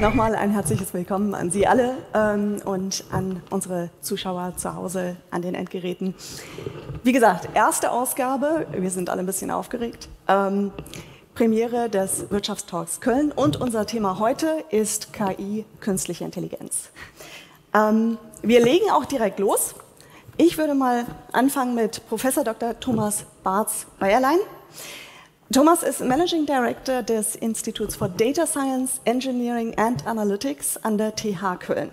Nochmal ein herzliches Willkommen an Sie alle und an unsere Zuschauer zu Hause an den Endgeräten. Wie gesagt, erste Ausgabe, wir sind alle ein bisschen aufgeregt, Premiere des Wirtschaftstalks Köln, und unser Thema heute ist KI, künstliche Intelligenz. Wir legen auch direkt los. Ich würde mal anfangen mit Professor Dr. Thomas Bartz-Beielstein. Thomas ist Managing Director des Instituts for Data Science, Engineering and Analytics an der TH Köln.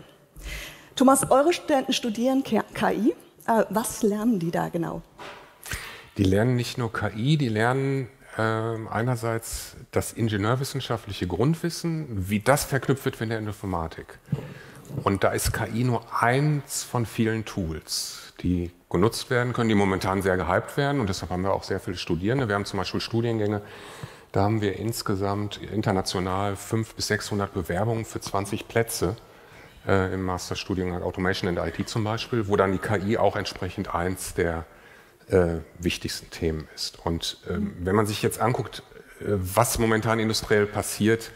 Thomas, eure Studenten studieren KI. Was lernen die da genau? Die lernen nicht nur KI, die lernen einerseits das ingenieurwissenschaftliche Grundwissen, wie das verknüpft wird mit der Informatik. Und da ist KI nur eins von vielen Tools, die genutzt werden können, die momentan sehr gehypt werden, und deshalb haben wir auch sehr viele Studierende. Wir haben zum Beispiel Studiengänge, da haben wir insgesamt international 500 bis 600 Bewerbungen für 20 Plätze im Masterstudiengang Automation and IT zum Beispiel, wo dann die KI auch entsprechend eins der wichtigsten Themen ist. Und wenn man sich jetzt anguckt, was momentan industriell passiert,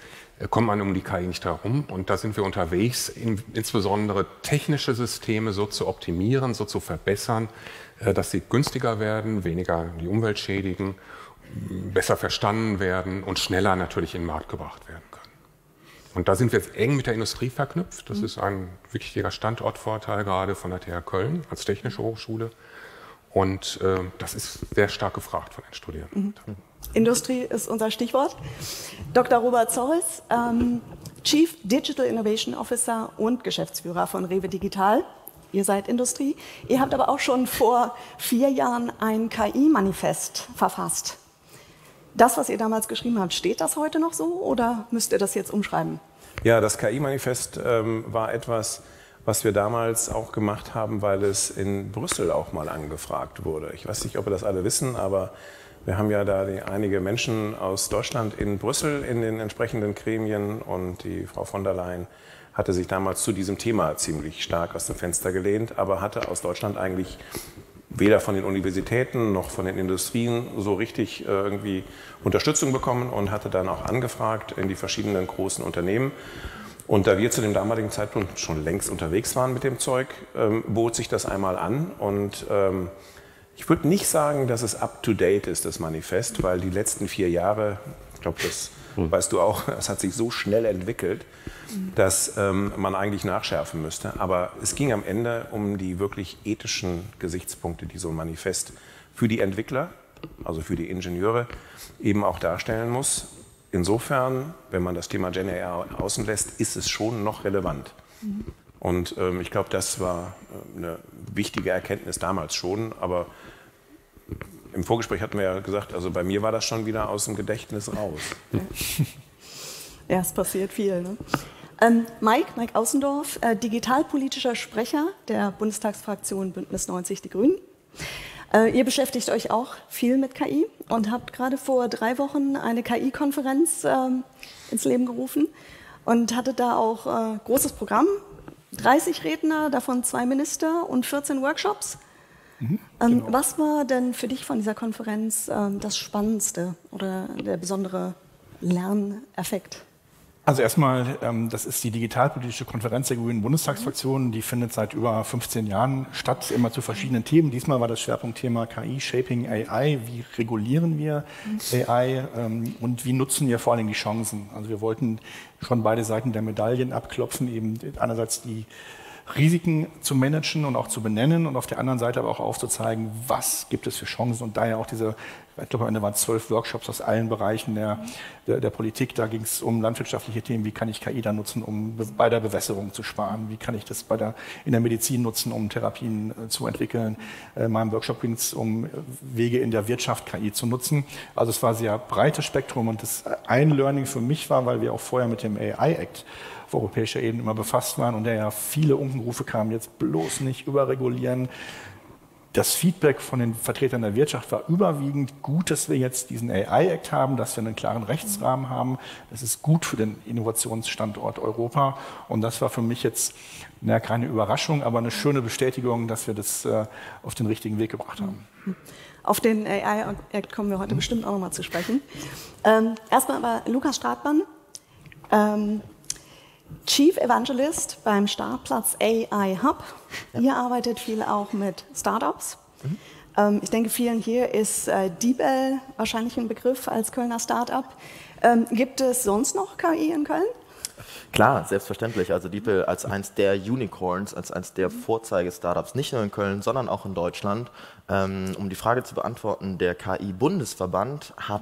kommt man um die KI nicht herum, und da sind wir unterwegs, insbesondere technische Systeme so zu optimieren, so zu verbessern, dass sie günstiger werden, weniger die Umwelt schädigen, besser verstanden werden und schneller natürlich in den Markt gebracht werden können. Und da sind wir jetzt eng mit der Industrie verknüpft. Das ist ein wichtiger Standortvorteil gerade von der TH Köln als Technische Hochschule, und das ist sehr stark gefragt von den Studierenden. Industrie ist unser Stichwort. Dr. Robert Zores, Chief Digital Innovation Officer und Geschäftsführer von REWE Digital. Ihr seid Industrie. Ihr habt aber auch schon vor 4 Jahren ein KI-Manifest verfasst. Das, was ihr damals geschrieben habt, steht das heute noch so oder müsst ihr das jetzt umschreiben? Ja, das KI-Manifest war etwas, was wir damals auch gemacht haben, weil es in Brüssel auch mal angefragt wurde. Ich weiß nicht, ob ihr das alle wissen, aber wir haben ja da einige Menschen aus Deutschland in Brüssel in den entsprechenden Gremien, und die Frau von der Leyen hatte sich damals zu diesem Thema ziemlich stark aus dem Fenster gelehnt, aber hatte aus Deutschland eigentlich weder von den Universitäten noch von den Industrien so richtig irgendwie Unterstützung bekommen und hatte dann auch angefragt in die verschiedenen großen Unternehmen. Und da wir zu dem damaligen Zeitpunkt schon längst unterwegs waren mit dem Zeug, bot sich das einmal an, und ich würde nicht sagen, dass es up-to-date ist, das Manifest, weil die letzten 4 Jahre, ich glaube, das weißt du auch, es hat sich so schnell entwickelt, dass man eigentlich nachschärfen müsste. Aber es ging am Ende um die wirklich ethischen Gesichtspunkte, die so ein Manifest für die Entwickler, also für die Ingenieure, eben auch darstellen muss. Insofern, wenn man das Thema Gen AI außen lässt, ist es schon noch relevant. Und ich glaube, das war eine wichtige Erkenntnis damals schon, aber im Vorgespräch hatten wir ja gesagt, also bei mir war das schon wieder aus dem Gedächtnis raus. Ja, es passiert viel. Ne? Mike Aussendorf, digitalpolitischer Sprecher der Bundestagsfraktion Bündnis 90/Die Grünen. Ihr beschäftigt euch auch viel mit KI und habt gerade vor 3 Wochen eine KI-Konferenz ins Leben gerufen und hattet da auch ein großes Programm. 30 Redner, davon 2 Minister und 14 Workshops. Genau. Was war denn für dich von dieser Konferenz das Spannendste oder der besondere Lerneffekt? Also erstmal, das ist die digitalpolitische Konferenz der Grünen Bundestagsfraktion. Die findet seit über 15 Jahren statt, immer zu verschiedenen Themen. Diesmal war das Schwerpunktthema KI, Shaping AI. Wie regulieren wir AI und wie nutzen wir vor allem die Chancen? Also wir wollten schon beide Seiten der Medaillen abklopfen, eben einerseits die Risiken zu managen und auch zu benennen und auf der anderen Seite aber auch aufzuzeigen, was gibt es für Chancen, und daher auch diese, ich glaube am Ende waren 12 Workshops aus allen Bereichen der Politik. Da ging es um landwirtschaftliche Themen, wie kann ich KI da nutzen, um bei der Bewässerung zu sparen, wie kann ich das in der Medizin nutzen, um Therapien zu entwickeln. In meinem Workshop ging es um Wege in der Wirtschaft, KI zu nutzen. Also es war ein sehr breites Spektrum, und das ein Learning für mich war, weil wir auch vorher mit dem AI Act auf europäischer Ebene immer befasst waren und da ja viele Unkenrufe kamen, jetzt bloß nicht überregulieren. Das Feedback von den Vertretern der Wirtschaft war überwiegend gut, dass wir jetzt diesen AI-Act haben, dass wir einen klaren Rechtsrahmen haben. Das ist gut für den Innovationsstandort Europa, und das war für mich jetzt keine Überraschung, aber eine schöne Bestätigung, dass wir das auf den richtigen Weg gebracht haben. Auf den AI-Act kommen wir heute bestimmt auch nochmal zu sprechen. Erstmal aber Lukas Stratmann. Chief Evangelist beim Startplatz AI Hub. Ja. Ihr arbeitet viel auch mit Startups. Mhm. Ich denke, vielen hier ist DeepL wahrscheinlich ein Begriff als Kölner Startup. Gibt es sonst noch KI in Köln? Klar, selbstverständlich. Also DeepL als eines der Unicorns, als eines der Vorzeige-Startups, nicht nur in Köln, sondern auch in Deutschland. Um die Frage zu beantworten, der KI-Bundesverband hat...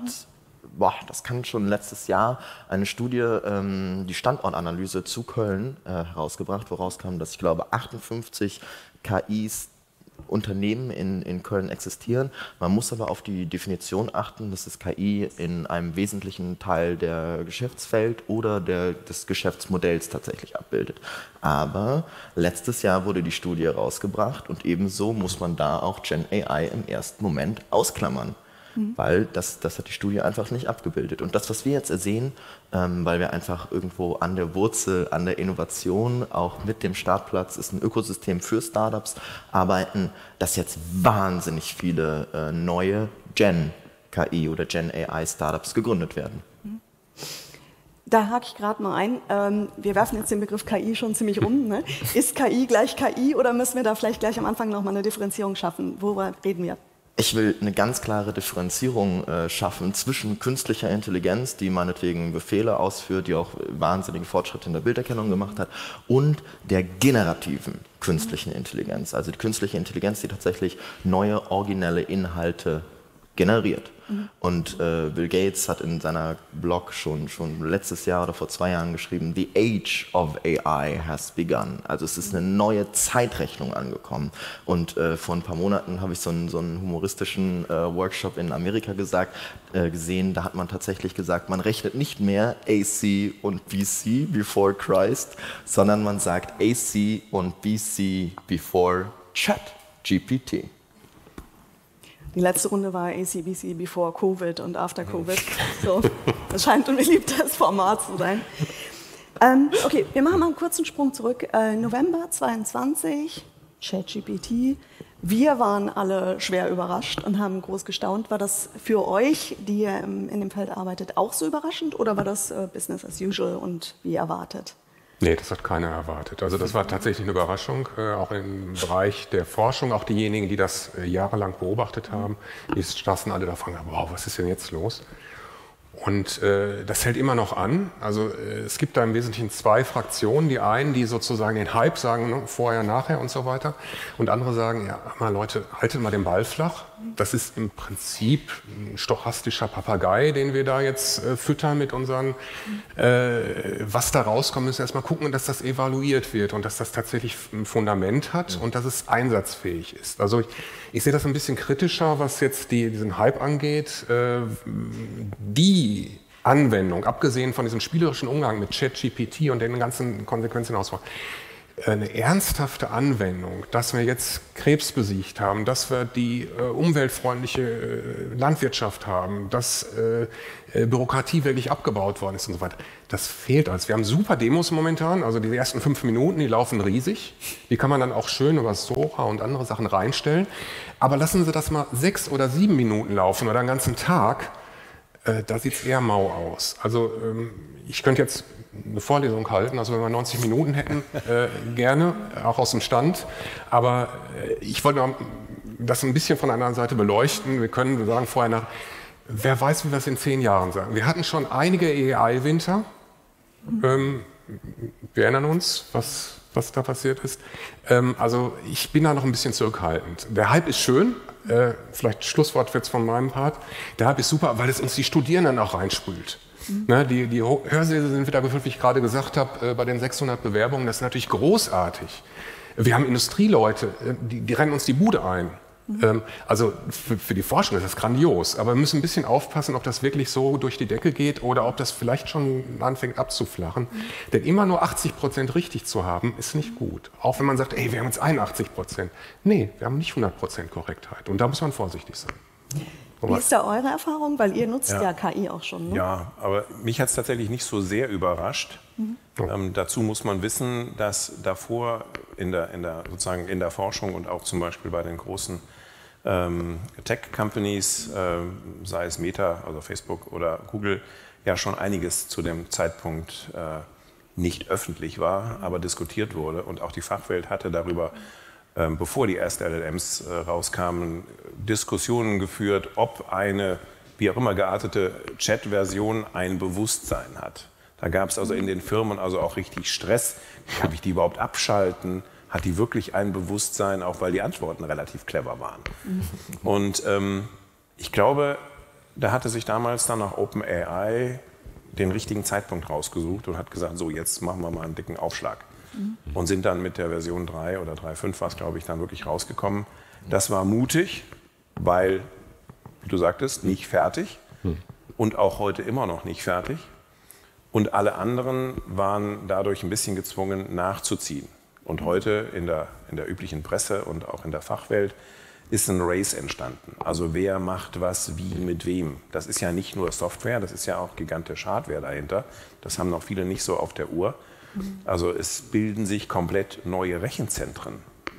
Boah, das kann schon letztes Jahr eine Studie, die Standortanalyse zu Köln herausgebracht, woraus kam, dass ich glaube 58 KI-Unternehmen in Köln existieren. Man muss aber auf die Definition achten, dass das KI in einem wesentlichen Teil der Geschäftsfeld oder des Geschäftsmodells tatsächlich abbildet. Aber letztes Jahr wurde die Studie herausgebracht und ebenso muss man da auch Gen AI im ersten Moment ausklammern. Weil das hat die Studie einfach nicht abgebildet. Und das, was wir jetzt sehen, weil wir einfach irgendwo an der Wurzel, an der Innovation, auch mit dem Startplatz, ist ein Ökosystem für Startups, arbeiten, dass jetzt wahnsinnig viele neue Gen-KI oder Gen-AI-Startups gegründet werden. Da hake ich gerade mal ein. Wir werfen jetzt den Begriff KI schon ziemlich rum. Ne? Ist KI gleich KI oder müssen wir da vielleicht gleich am Anfang nochmal eine Differenzierung schaffen? Worüber reden wir? Ich will eine ganz klare Differenzierung schaffen zwischen künstlicher Intelligenz, die meinetwegen Befehle ausführt, die auch wahnsinnige Fortschritte in der Bilderkennung gemacht hat, und der generativen künstlichen Intelligenz. Also die künstliche Intelligenz, die tatsächlich neue, originelle Inhalte generiert. Und Bill Gates hat in seiner Blog schon letztes Jahr oder vor 2 Jahren geschrieben, The Age of AI has begun. Also es ist eine neue Zeitrechnung angekommen. Und vor ein paar Monaten habe ich so einen humoristischen Workshop in Amerika gesehen. Da hat man tatsächlich gesagt, man rechnet nicht mehr AC und BC, before Christ, sondern man sagt AC und BC, before ChatGPT. Die letzte Runde war ACBC before Covid und after Covid. So, das scheint ein beliebtes Format zu sein. Okay, wir machen mal einen kurzen Sprung zurück. November 22, ChatGPT. Wir waren alle schwer überrascht und haben groß gestaunt. War das für euch, die ihr in dem Feld arbeitet, auch so überraschend oder war das Business as usual und wie erwartet? Nee, das hat keiner erwartet. Also das war tatsächlich eine Überraschung, auch im Bereich der Forschung, auch diejenigen, die das jahrelang beobachtet haben, die saßen alle da und fragen, wow, was ist denn jetzt los? Und das hält immer noch an. Also es gibt da im Wesentlichen 2 Fraktionen. Die einen, die sozusagen den Hype sagen, ne, vorher, nachher und so weiter. Und andere sagen, ja, mal Leute, haltet mal den Ball flach. Das ist im Prinzip ein stochastischer Papagei, den wir da jetzt füttern mit unseren, was da rauskommt, müssen wir erstmal gucken, dass das evaluiert wird und dass das tatsächlich ein Fundament hat und dass es einsatzfähig ist. Also ich sehe das ein bisschen kritischer, was jetzt diesen Hype angeht. Die Anwendung, abgesehen von diesem spielerischen Umgang mit ChatGPT und den ganzen Konsequenzen ausmacht, eine ernsthafte Anwendung, dass wir jetzt Krebs besiegt haben, dass wir die umweltfreundliche Landwirtschaft haben, dass Bürokratie wirklich abgebaut worden ist und so weiter. Das fehlt uns. Wir haben super Demos momentan, also die ersten 5 Minuten, die laufen riesig. Die kann man dann auch schön über Sora und andere Sachen reinstellen. Aber lassen Sie das mal 6 oder 7 Minuten laufen oder einen ganzen Tag, da sieht es eher mau aus. Also ich könnte jetzt eine Vorlesung halten, also wenn wir 90 Minuten hätten, gerne, auch aus dem Stand. Aber ich wollte das ein bisschen von einer anderen Seite beleuchten. Wir können sagen vorher nach, wer weiß, wie wir es in 10 Jahren sagen. Wir hatten schon einige AI-Winter. Wir erinnern uns, was da passiert ist. Also ich bin da noch ein bisschen zurückhaltend. Der Hype ist schön, vielleicht Schlusswort jetzt von meinem Part. Der Hype ist super, weil es uns die Studierenden auch reinspült. Ne, die Hörsäle sind wieder gefüllt, wie ich gerade gesagt habe, bei den 600 Bewerbungen. Das ist natürlich großartig. Wir haben Industrieleute, die rennen uns die Bude ein. Also für die Forschung ist das grandios. Aber wir müssen ein bisschen aufpassen, ob das wirklich so durch die Decke geht oder ob das vielleicht schon anfängt abzuflachen. Denn immer nur 80% richtig zu haben, ist nicht gut. Auch wenn man sagt, ey, wir haben jetzt 81%. Nee, wir haben nicht 100% Korrektheit. Und da muss man vorsichtig sein. Wie ist da eure Erfahrung? Weil ihr nutzt ja KI auch schon. Ne? Ja, aber mich hat es tatsächlich nicht so sehr überrascht. Dazu muss man wissen, dass davor in der Forschung und auch zum Beispiel bei den großen Tech-Companies, sei es Meta, also Facebook oder Google, ja schon einiges zu dem Zeitpunkt nicht öffentlich war, aber diskutiert wurde. Und auch die Fachwelt hatte darüber, bevor die ersten LLMs rauskamen, Diskussionen geführt, ob eine, wie auch immer geartete Chat-Version ein Bewusstsein hat. Da gab es also in den Firmen also auch richtig Stress. Kann ich die überhaupt abschalten? Hat die wirklich ein Bewusstsein, auch weil die Antworten relativ clever waren? Und ich glaube, da hatte sich damals dann nach OpenAI den richtigen Zeitpunkt rausgesucht und hat gesagt, so jetzt machen wir mal einen dicken Aufschlag. Und sind dann mit der Version 3 oder 3.5 war es, glaube ich, dann wirklich rausgekommen. Das war mutig, weil, wie du sagtest, nicht fertig und auch heute immer noch nicht fertig. Und alle anderen waren dadurch ein bisschen gezwungen, nachzuziehen. Und heute in der üblichen Presse und auch in der Fachwelt ist ein Race entstanden. Also wer macht was, wie, mit wem. Das ist ja nicht nur Software, das ist ja auch gigantisch Hardware dahinter. Das haben noch viele nicht so auf der Uhr. Also es bilden sich komplett neue Rechenzentren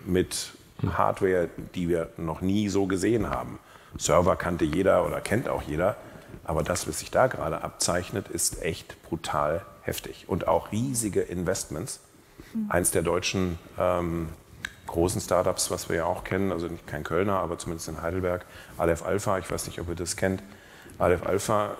mit Hardware, die wir noch nie so gesehen haben. Server kannte jeder oder kennt auch jeder. Aber das, was sich da gerade abzeichnet, ist echt brutal heftig. Und auch riesige Investments. Eins der deutschen großen Startups, was wir ja auch kennen, also kein Kölner, aber zumindest in Heidelberg, Aleph Alpha, ich weiß nicht, ob ihr das kennt. Aleph Alpha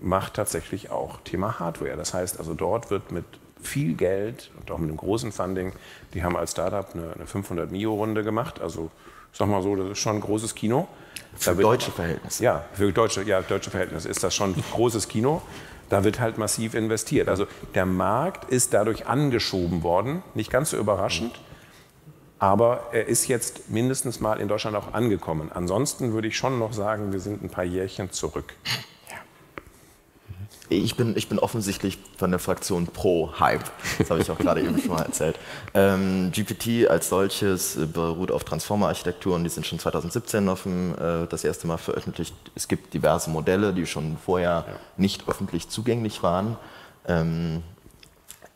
macht tatsächlich auch Thema Hardware. Das heißt, also dort wird mit viel Geld und auch mit einem großen Funding, die haben als Startup eine 500-Mio-Runde gemacht, also ich sag mal so, das ist schon ein großes Kino. Für deutsche Verhältnisse. Ja, für deutsche Verhältnisse ist das schon ein großes Kino. Da wird halt massiv investiert. Also der Markt ist dadurch angeschoben worden, nicht ganz so überraschend, aber er ist jetzt mindestens mal in Deutschland auch angekommen. Ansonsten würde ich schon noch sagen, wir sind ein paar Jährchen zurück. Ich bin offensichtlich von der Fraktion pro Hype, das habe ich auch gerade eben schon mal erzählt. GPT als solches beruht auf Transformer-Architekturen, die sind schon 2017 das erste Mal veröffentlicht. Es gibt diverse Modelle, die schon vorher nicht öffentlich zugänglich waren.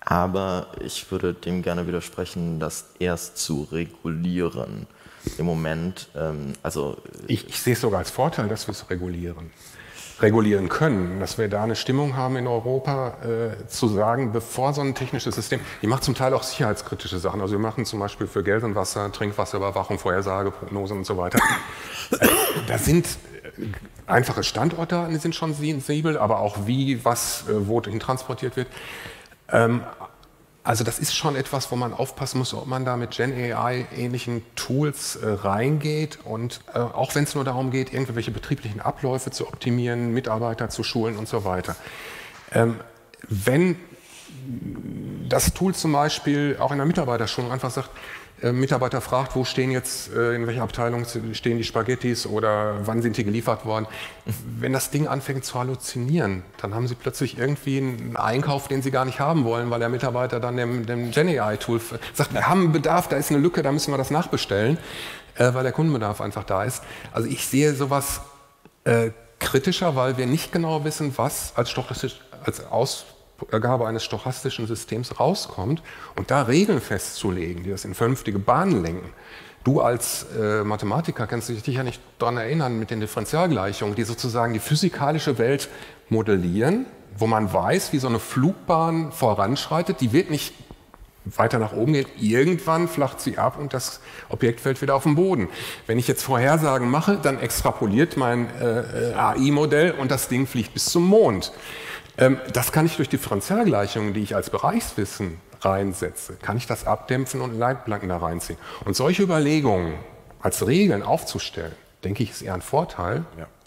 Aber ich würde dem gerne widersprechen, das erst zu regulieren im Moment. Ich sehe es sogar als Vorteil, dass wir es regulieren können, dass wir da eine Stimmung haben in Europa, zu sagen, bevor so ein technisches System, die macht zum Teil auch sicherheitskritische Sachen, also wir machen zum Beispiel für Geld und Wasser, Trinkwasserüberwachung, Vorhersage, Prognosen und so weiter. Da sind einfache Standorte, die sind schon sensibel, aber auch wie, was, wohin transportiert wird. Also das ist schon etwas, wo man aufpassen muss, ob man da mit GenAI-ähnlichen Tools reingeht und auch wenn es nur darum geht, irgendwelche betrieblichen Abläufe zu optimieren, Mitarbeiter zu schulen und so weiter. Wenn das Tool zum Beispiel auch in der Mitarbeiterschulung einfach sagt, Mitarbeiter fragt, wo stehen jetzt, in welcher Abteilung stehen die Spaghettis oder wann sind die geliefert worden. Wenn das Ding anfängt zu halluzinieren, dann haben Sie plötzlich irgendwie einen Einkauf, den Sie gar nicht haben wollen, weil der Mitarbeiter dann dem GenAI-Tool sagt, wir haben einen Bedarf, da ist eine Lücke, da müssen wir das nachbestellen, weil der Kundenbedarf einfach da ist. Also ich sehe sowas kritischer, weil wir nicht genau wissen, was als Ausgabe eines stochastischen Systems rauskommt und da Regeln festzulegen, die das in vernünftige Bahnen lenken. Du als Mathematiker kannst dich sicher nicht daran erinnern mit den Differentialgleichungen, die sozusagen die physikalische Welt modellieren, wo man weiß, wie so eine Flugbahn voranschreitet, die wird nicht weiter nach oben gehen, irgendwann flacht sie ab und das Objekt fällt wieder auf den Boden. Wenn ich jetzt Vorhersagen mache, dann extrapoliert mein AI-Modell und das Ding fliegt bis zum Mond. Das kann ich durch Differentialgleichungen, die ich als Bereichswissen reinsetze, kann ich das abdämpfen und Leitplanken da reinziehen. Und solche Überlegungen als Regeln aufzustellen, denke ich, ist eher ein Vorteil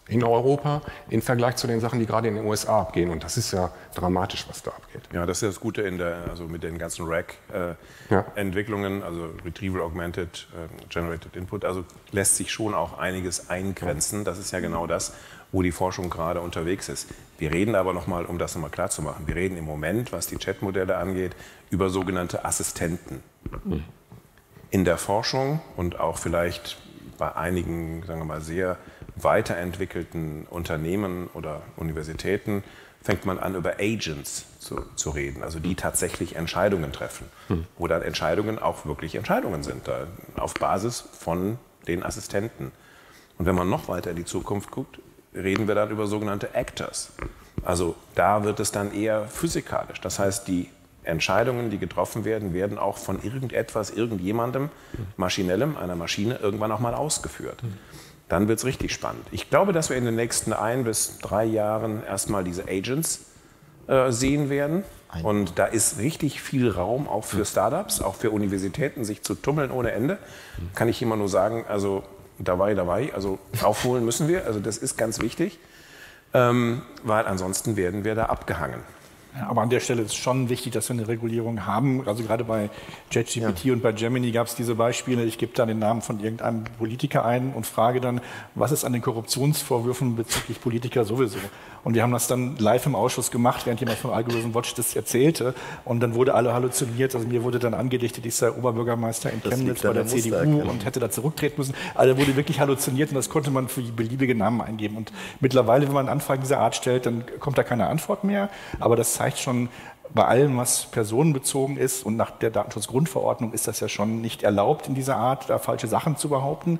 in Europa im Vergleich zu den Sachen, die gerade in den USA abgehen. Und das ist ja dramatisch, was da abgeht. Ja, das ist das Gute also mit den ganzen RAG-Entwicklungen, also Retrieval Augmented Generated Input, also lässt sich schon auch einiges eingrenzen. Das ist ja genau das, wo die Forschung gerade unterwegs ist. Wir reden aber nochmal, um das nochmal klar zu machen, wir reden im Moment, was die Chatmodelle angeht, über sogenannte Assistenten. In der Forschung und auch vielleicht bei einigen, sagen wir mal, sehr weiterentwickelten Unternehmen oder Universitäten fängt man an, über Agents zu reden, also die tatsächlich Entscheidungen treffen, wo dann Entscheidungen auch wirklich Entscheidungen sind, da auf Basis von den Assistenten. Und wenn man noch weiter in die Zukunft guckt, reden wir dann über sogenannte Actors. Also da wird es dann eher physikalisch. Das heißt, die Entscheidungen, die getroffen werden, werden auch von irgendetwas, irgendjemandem, Maschinellem, einer Maschine, irgendwann auch mal ausgeführt. Dann wird es richtig spannend. Ich glaube, dass wir in den nächsten 1 bis 3 Jahren erstmal diese Agents sehen werden. Und da ist richtig viel Raum auch für Startups, auch für Universitäten, sich zu tummeln ohne Ende. Kann ich immer nur sagen, also dabei, also aufholen müssen wir. Also das ist ganz wichtig, weil ansonsten werden wir da abgehangen. Aber an der Stelle ist schon wichtig, dass wir eine Regulierung haben. Also gerade bei ChatGPT und bei Gemini gab es diese Beispiele. Ich gebe dann den Namen von irgendeinem Politiker ein und frage dann, was ist an den Korruptionsvorwürfen bezüglich Politiker sowieso? Und wir haben das dann live im Ausschuss gemacht, während jemand von Algorithm Watch das erzählte. Und dann wurde alle halluziniert. Also mir wurde dann angedichtet, ich sei Oberbürgermeister in Chemnitz bei der CDU und hätte da zurücktreten müssen. Also wurde wirklich halluziniert und das konnte man für beliebige Namen eingeben. Und mittlerweile, wenn man Anfragen dieser Art stellt, dann kommt da keine Antwort mehr. Aber das zeigt schon, bei allem, was personenbezogen ist und nach der Datenschutzgrundverordnung ist das ja schon nicht erlaubt in dieser Art, da falsche Sachen zu behaupten.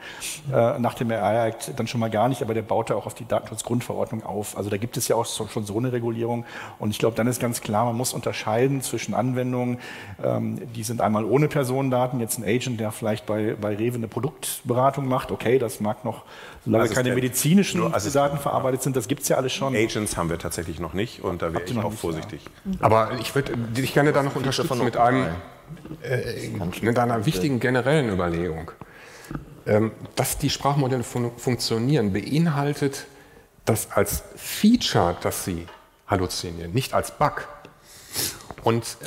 Nach dem AI Act dann schon mal gar nicht, aber der baut da auch auf die Datenschutzgrundverordnung auf. Also da gibt es ja auch schon so eine Regulierung und ich glaube, dann ist ganz klar, man muss unterscheiden zwischen Anwendungen, die sind einmal ohne Personendaten, jetzt ein Agent, der vielleicht bei REWE eine Produktberatung macht, okay, das mag noch, solange keine medizinischen Daten verarbeitet sind, das gibt es ja alles schon. Agents haben wir tatsächlich noch nicht und da wäre ich auch vorsichtig. Ja. Aber ich würde dich gerne da noch unterstützen mit einer wichtigen generellen Überlegung. Dass die Sprachmodelle funktionieren, beinhaltet das als Feature, dass sie halluzinieren, nicht als Bug. Und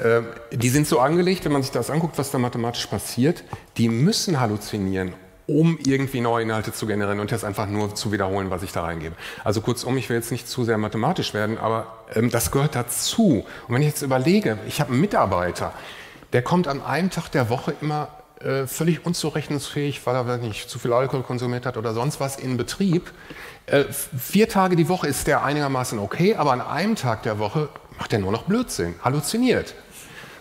die sind so angelegt, wenn man sich das anguckt, was da mathematisch passiert, die müssen halluzinieren, um irgendwie neue Inhalte zu generieren und jetzt einfach nur zu wiederholen, was ich da reingebe. Also kurzum, ich will jetzt nicht zu sehr mathematisch werden, aber das gehört dazu. Und wenn ich jetzt überlege, ich habe einen Mitarbeiter, der kommt an einem Tag der Woche immer völlig unzurechnungsfähig, weil er nicht zu viel Alkohol konsumiert hat oder sonst was in Betrieb. 4 Tage die Woche ist der einigermaßen okay, aber an einem Tag der Woche macht er nur noch Blödsinn, halluziniert.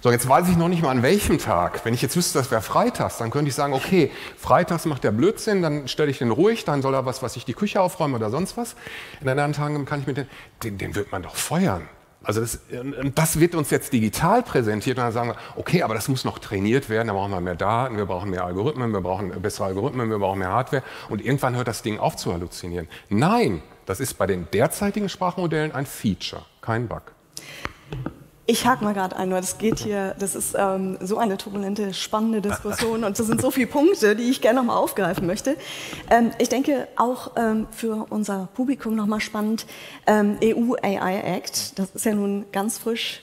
So, jetzt weiß ich noch nicht mal an welchem Tag. Wenn ich jetzt wüsste, das wäre freitags, dann könnte ich sagen, okay, freitags macht der Blödsinn, dann stelle ich den ruhig, dann soll er was die Küche aufräumen oder sonst was. In anderen Tagen kann ich mit den wird man doch feuern. Also das wird uns jetzt digital präsentiert und dann sagen wir, okay, aber das muss noch trainiert werden, da brauchen wir mehr Daten, wir brauchen mehr Algorithmen, wir brauchen bessere Algorithmen, wir brauchen mehr Hardware und irgendwann hört das Ding auf zu halluzinieren. Nein, das ist bei den derzeitigen Sprachmodellen ein Feature, kein Bug. Ich hake mal gerade ein, weil das geht hier, das ist so eine turbulente, spannende Diskussion und das sind so viele Punkte, die ich gerne nochmal aufgreifen möchte. Ich denke auch für unser Publikum nochmal spannend, EU AI Act, das ist ja nun ganz frisch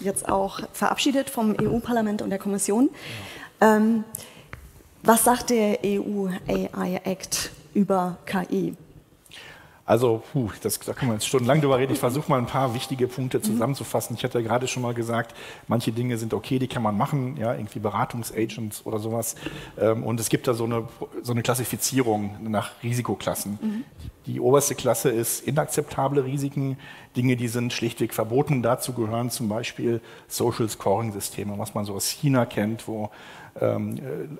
jetzt auch verabschiedet vom EU-Parlament und der Kommission. Was sagt der EU AI Act über KI? Also, da können wir jetzt stundenlang drüber reden. Ich versuche mal ein paar wichtige Punkte zusammenzufassen. Ich hatte ja gerade schon mal gesagt, manche Dinge sind okay, die kann man machen, ja, irgendwie Beratungsagents oder sowas. Und es gibt da so eine Klassifizierung nach Risikoklassen. Die oberste Klasse ist inakzeptable Risiken, Dinge, die sind schlichtweg verboten. Dazu gehören zum Beispiel Social Scoring-Systeme, was man so aus China kennt, wo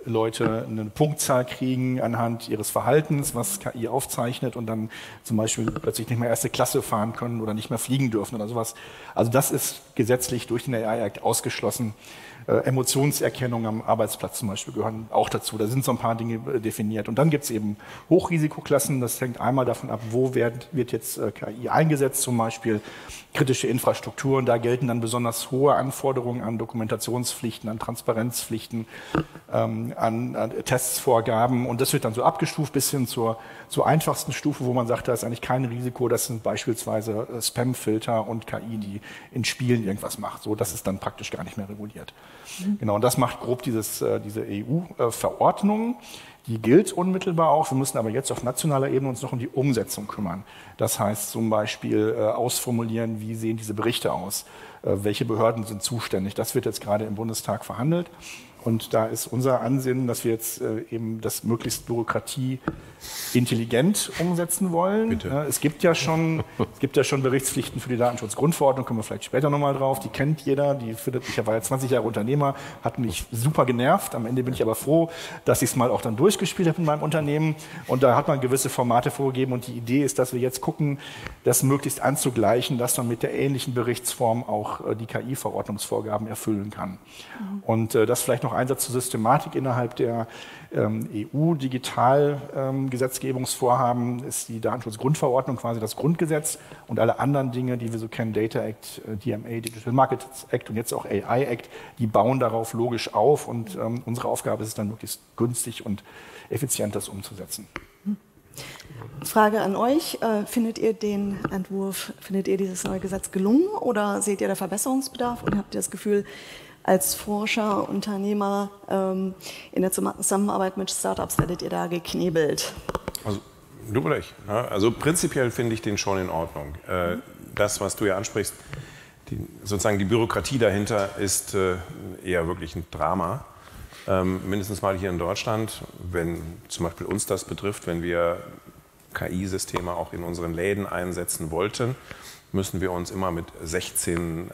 Leute eine Punktzahl kriegen anhand ihres Verhaltens, was KI aufzeichnet und dann zum Beispiel plötzlich nicht mehr erste Klasse fahren können oder nicht mehr fliegen dürfen oder sowas. Also das ist gesetzlich durch den AI Act ausgeschlossen. Emotionserkennung am Arbeitsplatz zum Beispiel gehören auch dazu. Da sind so ein paar Dinge definiert. Und dann gibt es eben Hochrisikoklassen. Das hängt einmal davon ab, wo wird jetzt KI eingesetzt, zum Beispiel kritische Infrastrukturen. Da gelten dann besonders hohe Anforderungen an Dokumentationspflichten, an Transparenzpflichten, an Testsvorgaben. Und das wird dann so abgestuft bis hin zur einfachsten Stufe, wo man sagt, da ist eigentlich kein Risiko. Das sind beispielsweise Spamfilter und KI, die in Spielen irgendwas macht. So, das ist dann praktisch gar nicht mehr reguliert. Genau, und das macht grob diese EU-Verordnung. Die gilt unmittelbar auch. Wir müssen aber jetzt auf nationaler Ebene uns noch um die Umsetzung kümmern. Das heißt zum Beispiel ausformulieren, wie sehen diese Berichte aus? Welche Behörden sind zuständig? Das wird jetzt gerade im Bundestag verhandelt. Und da ist unser Ansinnen, dass wir jetzt eben das möglichst bürokratieintelligent umsetzen wollen. Bitte. Es gibt ja schon Berichtspflichten für die Datenschutzgrundverordnung, kommen wir vielleicht später nochmal drauf. Die kennt jeder, ich war ja 20 Jahre Unternehmer, hat mich super genervt. Am Ende bin ich aber froh, dass ich es mal auch dann durchgespielt habe in meinem Unternehmen. Und da hat man gewisse Formate vorgegeben. Und die Idee ist, dass wir jetzt gucken, das möglichst anzugleichen, dass man mit der ähnlichen Berichtsform auch die KI-Verordnungsvorgaben erfüllen kann. Und das vielleicht noch Einsatz zur Systematik innerhalb der EU-Digital-Gesetzgebungsvorhaben ist die Datenschutzgrundverordnung quasi das Grundgesetz und alle anderen Dinge, die wir so kennen, Data Act, DMA, Digital Markets Act und jetzt auch AI Act, die bauen darauf logisch auf und unsere Aufgabe ist es dann möglichst günstig und effizient, das umzusetzen. Frage an euch, findet ihr den Entwurf, findet ihr dieses neue Gesetz gelungen oder seht ihr da Verbesserungsbedarf und habt ihr das Gefühl, als Forscher, Unternehmer in der Zusammenarbeit mit Startups werdet ihr da geknebelt? Also, du oder ich? Ja, also prinzipiell finde ich den schon in Ordnung. Das, was du ja ansprichst, sozusagen die Bürokratie dahinter ist eher wirklich ein Drama. Mindestens mal hier in Deutschland, wenn zum Beispiel uns das betrifft, wenn wir KI-Systeme auch in unseren Läden einsetzen wollten, müssen wir uns immer mit 16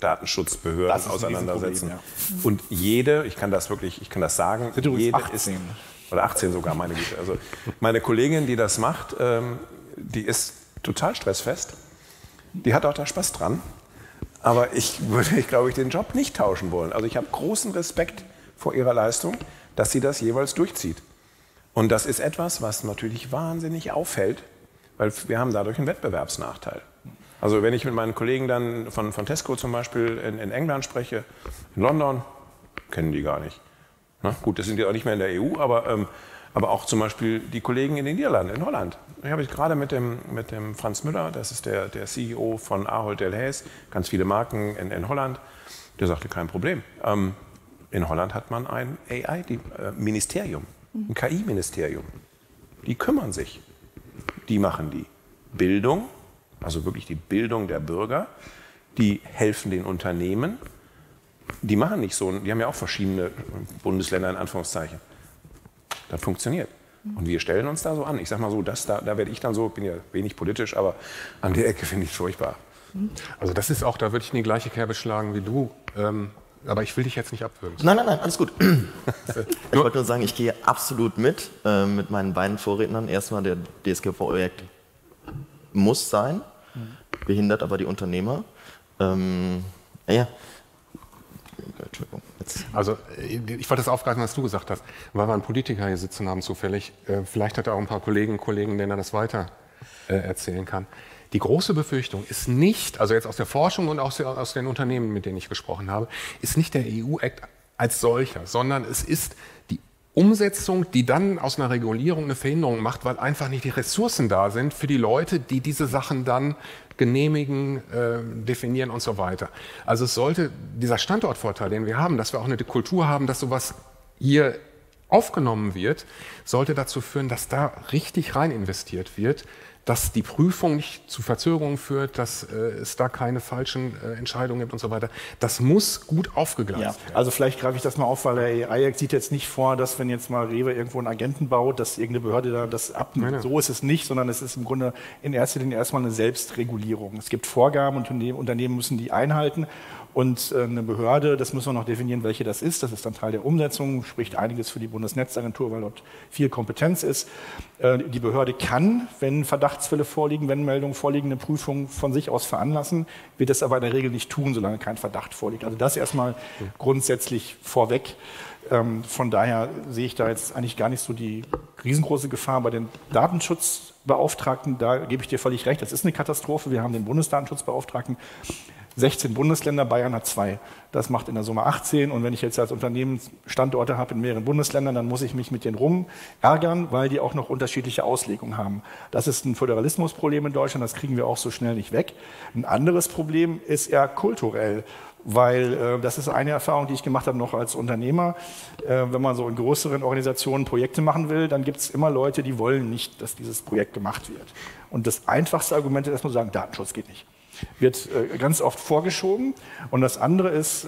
Datenschutzbehörden auseinandersetzen. Ja. Und jede, ich kann das sagen, jede 18. ist, oder 18 sogar, meine Güte. Also meine Kollegin, die das macht, die ist total stressfest, die hat auch da Spaß dran, aber ich würde, glaube ich, den Job nicht tauschen wollen. Also ich habe großen Respekt vor ihrer Leistung, dass sie das jeweils durchzieht. Und das ist etwas, was natürlich wahnsinnig auffällt, weil wir haben dadurch einen Wettbewerbsnachteil. Also wenn ich mit meinen Kollegen dann von Tesco zum Beispiel in England spreche, in London, kennen die gar nicht. Na, gut, das sind ja auch nicht mehr in der EU, aber auch zum Beispiel die Kollegen in den Niederlanden, in Holland. Ich habe gerade mit dem Franz Müller, das ist der CEO von Ahold Delhaize, ganz viele Marken in Holland, der sagte, kein Problem. In Holland hat man ein AI-Ministerium, ein KI-Ministerium. Die kümmern sich. Die machen die Bildung, also wirklich die Bildung der Bürger, die helfen den Unternehmen, die machen nicht so, die haben ja auch verschiedene Bundesländer in Anführungszeichen. Das funktioniert. Und wir stellen uns da so an. Ich sag mal so, da werde ich dann so, bin ja wenig politisch, aber an der Ecke finde ich es furchtbar. Also das ist auch, da würde ich in die gleiche Kerbe schlagen wie du. Aber ich will dich jetzt nicht abwürgen. Nein, alles gut. Ich wollte nur sagen, ich gehe absolut mit meinen beiden Vorrednern. Erstmal der DSGVO-Act muss sein, behindert aber die Unternehmer. Entschuldigung. Also ich wollte das aufgreifen, was du gesagt hast, weil wir einen Politiker hier sitzen haben zufällig. Vielleicht hat er auch ein paar Kolleginnen und Kollegen, denen er das weiter erzählen kann. Die große Befürchtung ist nicht, also jetzt aus der Forschung und auch aus den Unternehmen, mit denen ich gesprochen habe, ist nicht der EU-Act als solcher, sondern es ist die Umsetzung, die dann aus einer Regulierung eine Verhinderung macht, weil einfach nicht die Ressourcen da sind für die Leute, die diese Sachen dann genehmigen, definieren und so weiter. Also es sollte dieser Standortvorteil, den wir haben, dass wir auch eine Kultur haben, dass sowas hier aufgenommen wird, sollte dazu führen, dass da richtig rein investiert wird, dass die Prüfung nicht zu Verzögerungen führt, dass es da keine falschen Entscheidungen gibt und so weiter. Das muss gut aufgegleist werden. Also vielleicht greife ich das mal auf, weil der AI Act sieht jetzt nicht vor, dass wenn jetzt mal REWE irgendwo einen Agenten baut, dass irgendeine Behörde da das abnimmt. Nein. So ist es nicht, sondern es ist im Grunde in erster Linie erstmal eine Selbstregulierung. Es gibt Vorgaben und Unternehmen müssen die einhalten. Und eine Behörde, das müssen wir noch definieren, welche das ist dann Teil der Umsetzung, spricht einiges für die Bundesnetzagentur, weil dort viel Kompetenz ist. Die Behörde kann, wenn Verdachtsfälle vorliegen, wenn Meldungen vorliegen, eine Prüfung von sich aus veranlassen, wird das aber in der Regel nicht tun, solange kein Verdacht vorliegt. Also das erstmal grundsätzlich vorweg. Von daher sehe ich da jetzt eigentlich gar nicht so die riesengroße Gefahr bei den Datenschutzbeauftragten, da gebe ich dir völlig recht, das ist eine Katastrophe, wir haben den Bundesdatenschutzbeauftragten, 16 Bundesländer, Bayern hat 2. Das macht in der Summe 18. Und wenn ich jetzt als Unternehmen Standorte habe in mehreren Bundesländern, dann muss ich mich mit denen rumärgern, weil die auch noch unterschiedliche Auslegungen haben. Das ist ein Föderalismusproblem in Deutschland, das kriegen wir auch so schnell nicht weg. Ein anderes Problem ist eher kulturell, weil das ist eine Erfahrung, die ich gemacht habe noch als Unternehmer. Wenn man so in größeren Organisationen Projekte machen will, dann gibt es immer Leute, die wollen nicht, dass dieses Projekt gemacht wird. Und das einfachste Argument ist erstmal zu sagen, Datenschutz geht nicht. wird ganz oft vorgeschoben. Und das andere ist,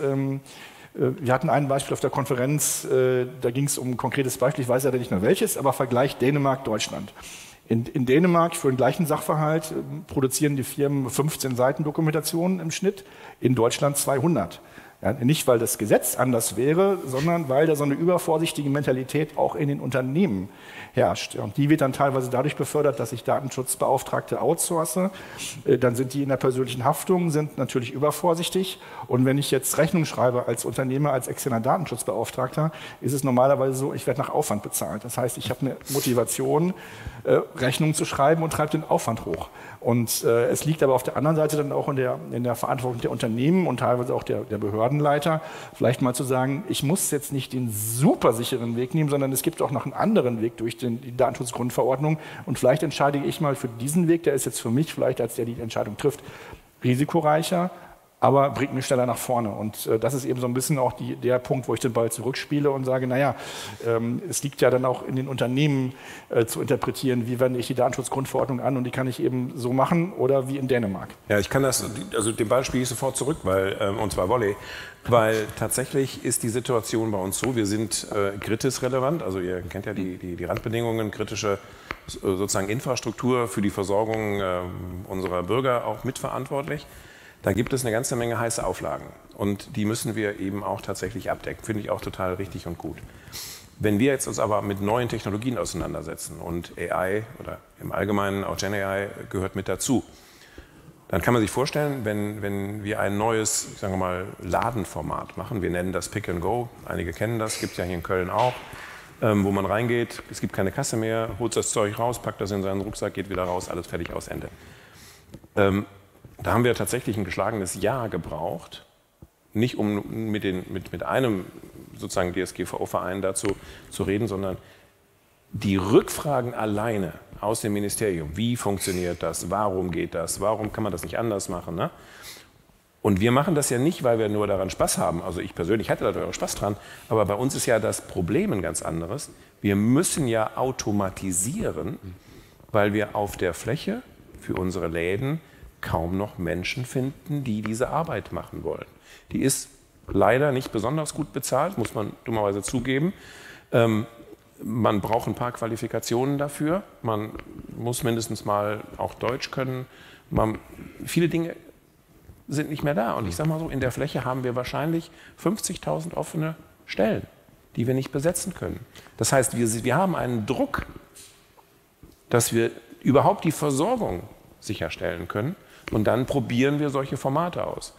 wir hatten ein Beispiel auf der Konferenz, da ging es um ein konkretes Beispiel, ich weiß ja nicht mehr welches, aber Vergleich Dänemark, Deutschland. In Dänemark für den gleichen Sachverhalt produzieren die Firmen 15 Seiten Dokumentationen im Schnitt, in Deutschland 200. Ja, nicht, weil das Gesetz anders wäre, sondern weil da so eine übervorsichtige Mentalität auch in den Unternehmen herrscht. Und die wird dann teilweise dadurch befördert, dass ich Datenschutzbeauftragte outsource. Dann sind die in der persönlichen Haftung, sind natürlich übervorsichtig. Und wenn ich jetzt Rechnung schreibe als Unternehmer, als externer Datenschutzbeauftragter, ist es normalerweise so, ich werde nach Aufwand bezahlt. Das heißt, ich habe eine Motivation, Rechnungen zu schreiben und treibe den Aufwand hoch. Und es liegt aber auf der anderen Seite dann auch in der Verantwortung der Unternehmen und teilweise auch der Behördenleiter, vielleicht mal zu sagen, ich muss jetzt nicht den supersicheren Weg nehmen, sondern es gibt auch noch einen anderen Weg durch die Datenschutzgrundverordnung. Und vielleicht entscheide ich mal für diesen Weg, der ist jetzt für mich vielleicht, als der die Entscheidung trifft, risikoreicher, aber bringt mich schneller nach vorne. Und das ist eben so ein bisschen auch der Punkt, wo ich den Ball zurückspiele und sage, naja, es liegt ja dann auch in den Unternehmen zu interpretieren, wie wende ich die Datenschutzgrundverordnung an und die kann ich eben so machen oder wie in Dänemark. Ja, ich kann das, also den Ball spiele ich sofort zurück, weil, und zwar Volley, weil tatsächlich ist die Situation bei uns so, wir sind GRITIS-relevant, also ihr kennt ja die Randbedingungen, kritische sozusagen Infrastruktur für die Versorgung unserer Bürger auch mitverantwortlich. Da gibt es eine ganze Menge heiße Auflagen und die müssen wir eben auch tatsächlich abdecken. Finde ich auch total richtig und gut. Wenn wir jetzt uns aber mit neuen Technologien auseinandersetzen und AI oder im Allgemeinen auch GenAI gehört mit dazu, dann kann man sich vorstellen, wenn wir ein neues, sagen wir mal, Ladenformat machen, wir nennen das Pick and Go, einige kennen das, gibt es ja hier in Köln auch, wo man reingeht, es gibt keine Kasse mehr, holt das Zeug raus, packt das in seinen Rucksack, geht wieder raus, alles fertig, aus, Ende. Da haben wir tatsächlich ein geschlagenes Jahr gebraucht, nicht um mit einem sozusagen DSGVO-Verein dazu zu reden, sondern die Rückfragen alleine aus dem Ministerium, wie funktioniert das, warum geht das, warum kann man das nicht anders machen, ne? Und wir machen das ja nicht, weil wir nur daran Spaß haben, also ich persönlich hatte da auch Spaß dran, aber bei uns ist ja das Problem ein ganz anderes, wir müssen ja automatisieren, weil wir auf der Fläche für unsere Läden kaum noch Menschen finden, die diese Arbeit machen wollen. Die ist leider nicht besonders gut bezahlt, muss man dummerweise zugeben. Man braucht ein paar Qualifikationen dafür, man muss mindestens mal auch Deutsch können. Viele Dinge sind nicht mehr da. Und ich sage mal so, in der Fläche haben wir wahrscheinlich 50.000 offene Stellen, die wir nicht besetzen können. Das heißt, wir haben einen Druck, dass wir überhaupt die Versorgung sicherstellen können. Und dann probieren wir solche Formate aus.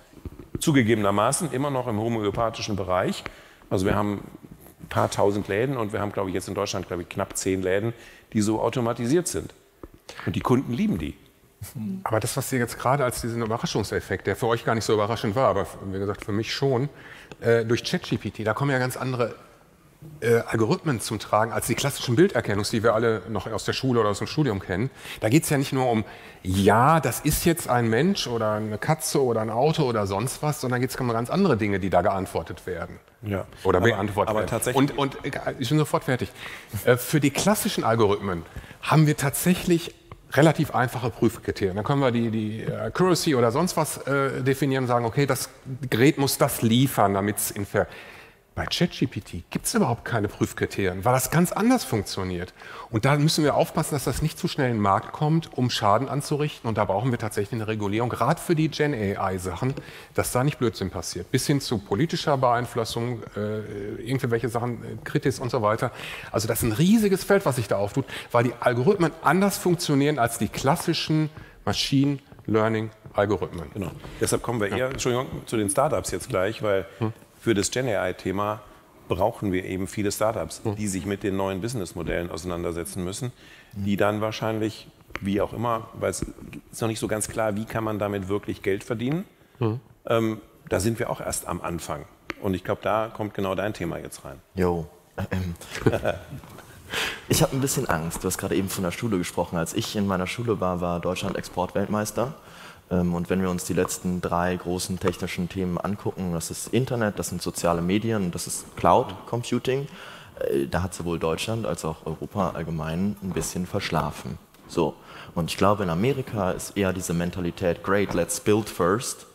Zugegebenermaßen immer noch im homöopathischen Bereich. Also wir haben ein paar tausend Läden und wir haben, glaube ich, jetzt in Deutschland knapp 10 Läden, die so automatisiert sind. Und die Kunden lieben die. Aber das, was Sie jetzt gerade als diesen Überraschungseffekt, der für euch gar nicht so überraschend war, aber wie gesagt für mich schon, durch ChatGPT, da kommen ja ganz andere Algorithmen zum Tragen als die klassischen Bilderkennungs, die wir alle noch aus der Schule oder aus dem Studium kennen. Da geht es ja nicht nur um, ja, das ist jetzt ein Mensch oder eine Katze oder ein Auto oder sonst was, sondern geht es um ganz andere Dinge, die da geantwortet werden. Ja. Oder beantwortet aber werden. Tatsächlich und ich bin sofort fertig. Für die klassischen Algorithmen haben wir tatsächlich relativ einfache Prüfkriterien. Dann können wir die Accuracy oder sonst was definieren und sagen, okay, das Gerät muss das liefern, damit es in Bei ChatGPT gibt es überhaupt keine Prüfkriterien, weil das ganz anders funktioniert. Und da müssen wir aufpassen, dass das nicht zu schnell in den Markt kommt, um Schaden anzurichten. Und da brauchen wir tatsächlich eine Regulierung, gerade für die Gen-AI-Sachen, dass da nicht Blödsinn passiert. Bis hin zu politischer Beeinflussung, irgendwelche Sachen, Kritis und so weiter. Also das ist ein riesiges Feld, was sich da auftut, weil die Algorithmen anders funktionieren als die klassischen Machine Learning-Algorithmen. Genau. Deshalb kommen wir eher, Entschuldigung, zu den Startups jetzt gleich, weil für das Gen-AI-Thema brauchen wir eben viele Startups, die sich mit den neuen Businessmodellen auseinandersetzen müssen, die dann wahrscheinlich, wie auch immer, weil es ist noch nicht so ganz klar, wie kann man damit wirklich Geld verdienen, da sind wir auch erst am Anfang. Und ich glaube, da kommt genau dein Thema jetzt rein. Jo. Ich habe ein bisschen Angst. Du hast gerade eben von der Schule gesprochen. Als ich in meiner Schule war, war Deutschland Exportweltmeister. Und wenn wir uns die letzten 3 großen technischen Themen angucken, das ist Internet, das sind soziale Medien, das ist Cloud Computing, da hat sowohl Deutschland als auch Europa allgemein ein bisschen verschlafen. So. Und ich glaube, in Amerika ist eher diese Mentalität, great, let's build first.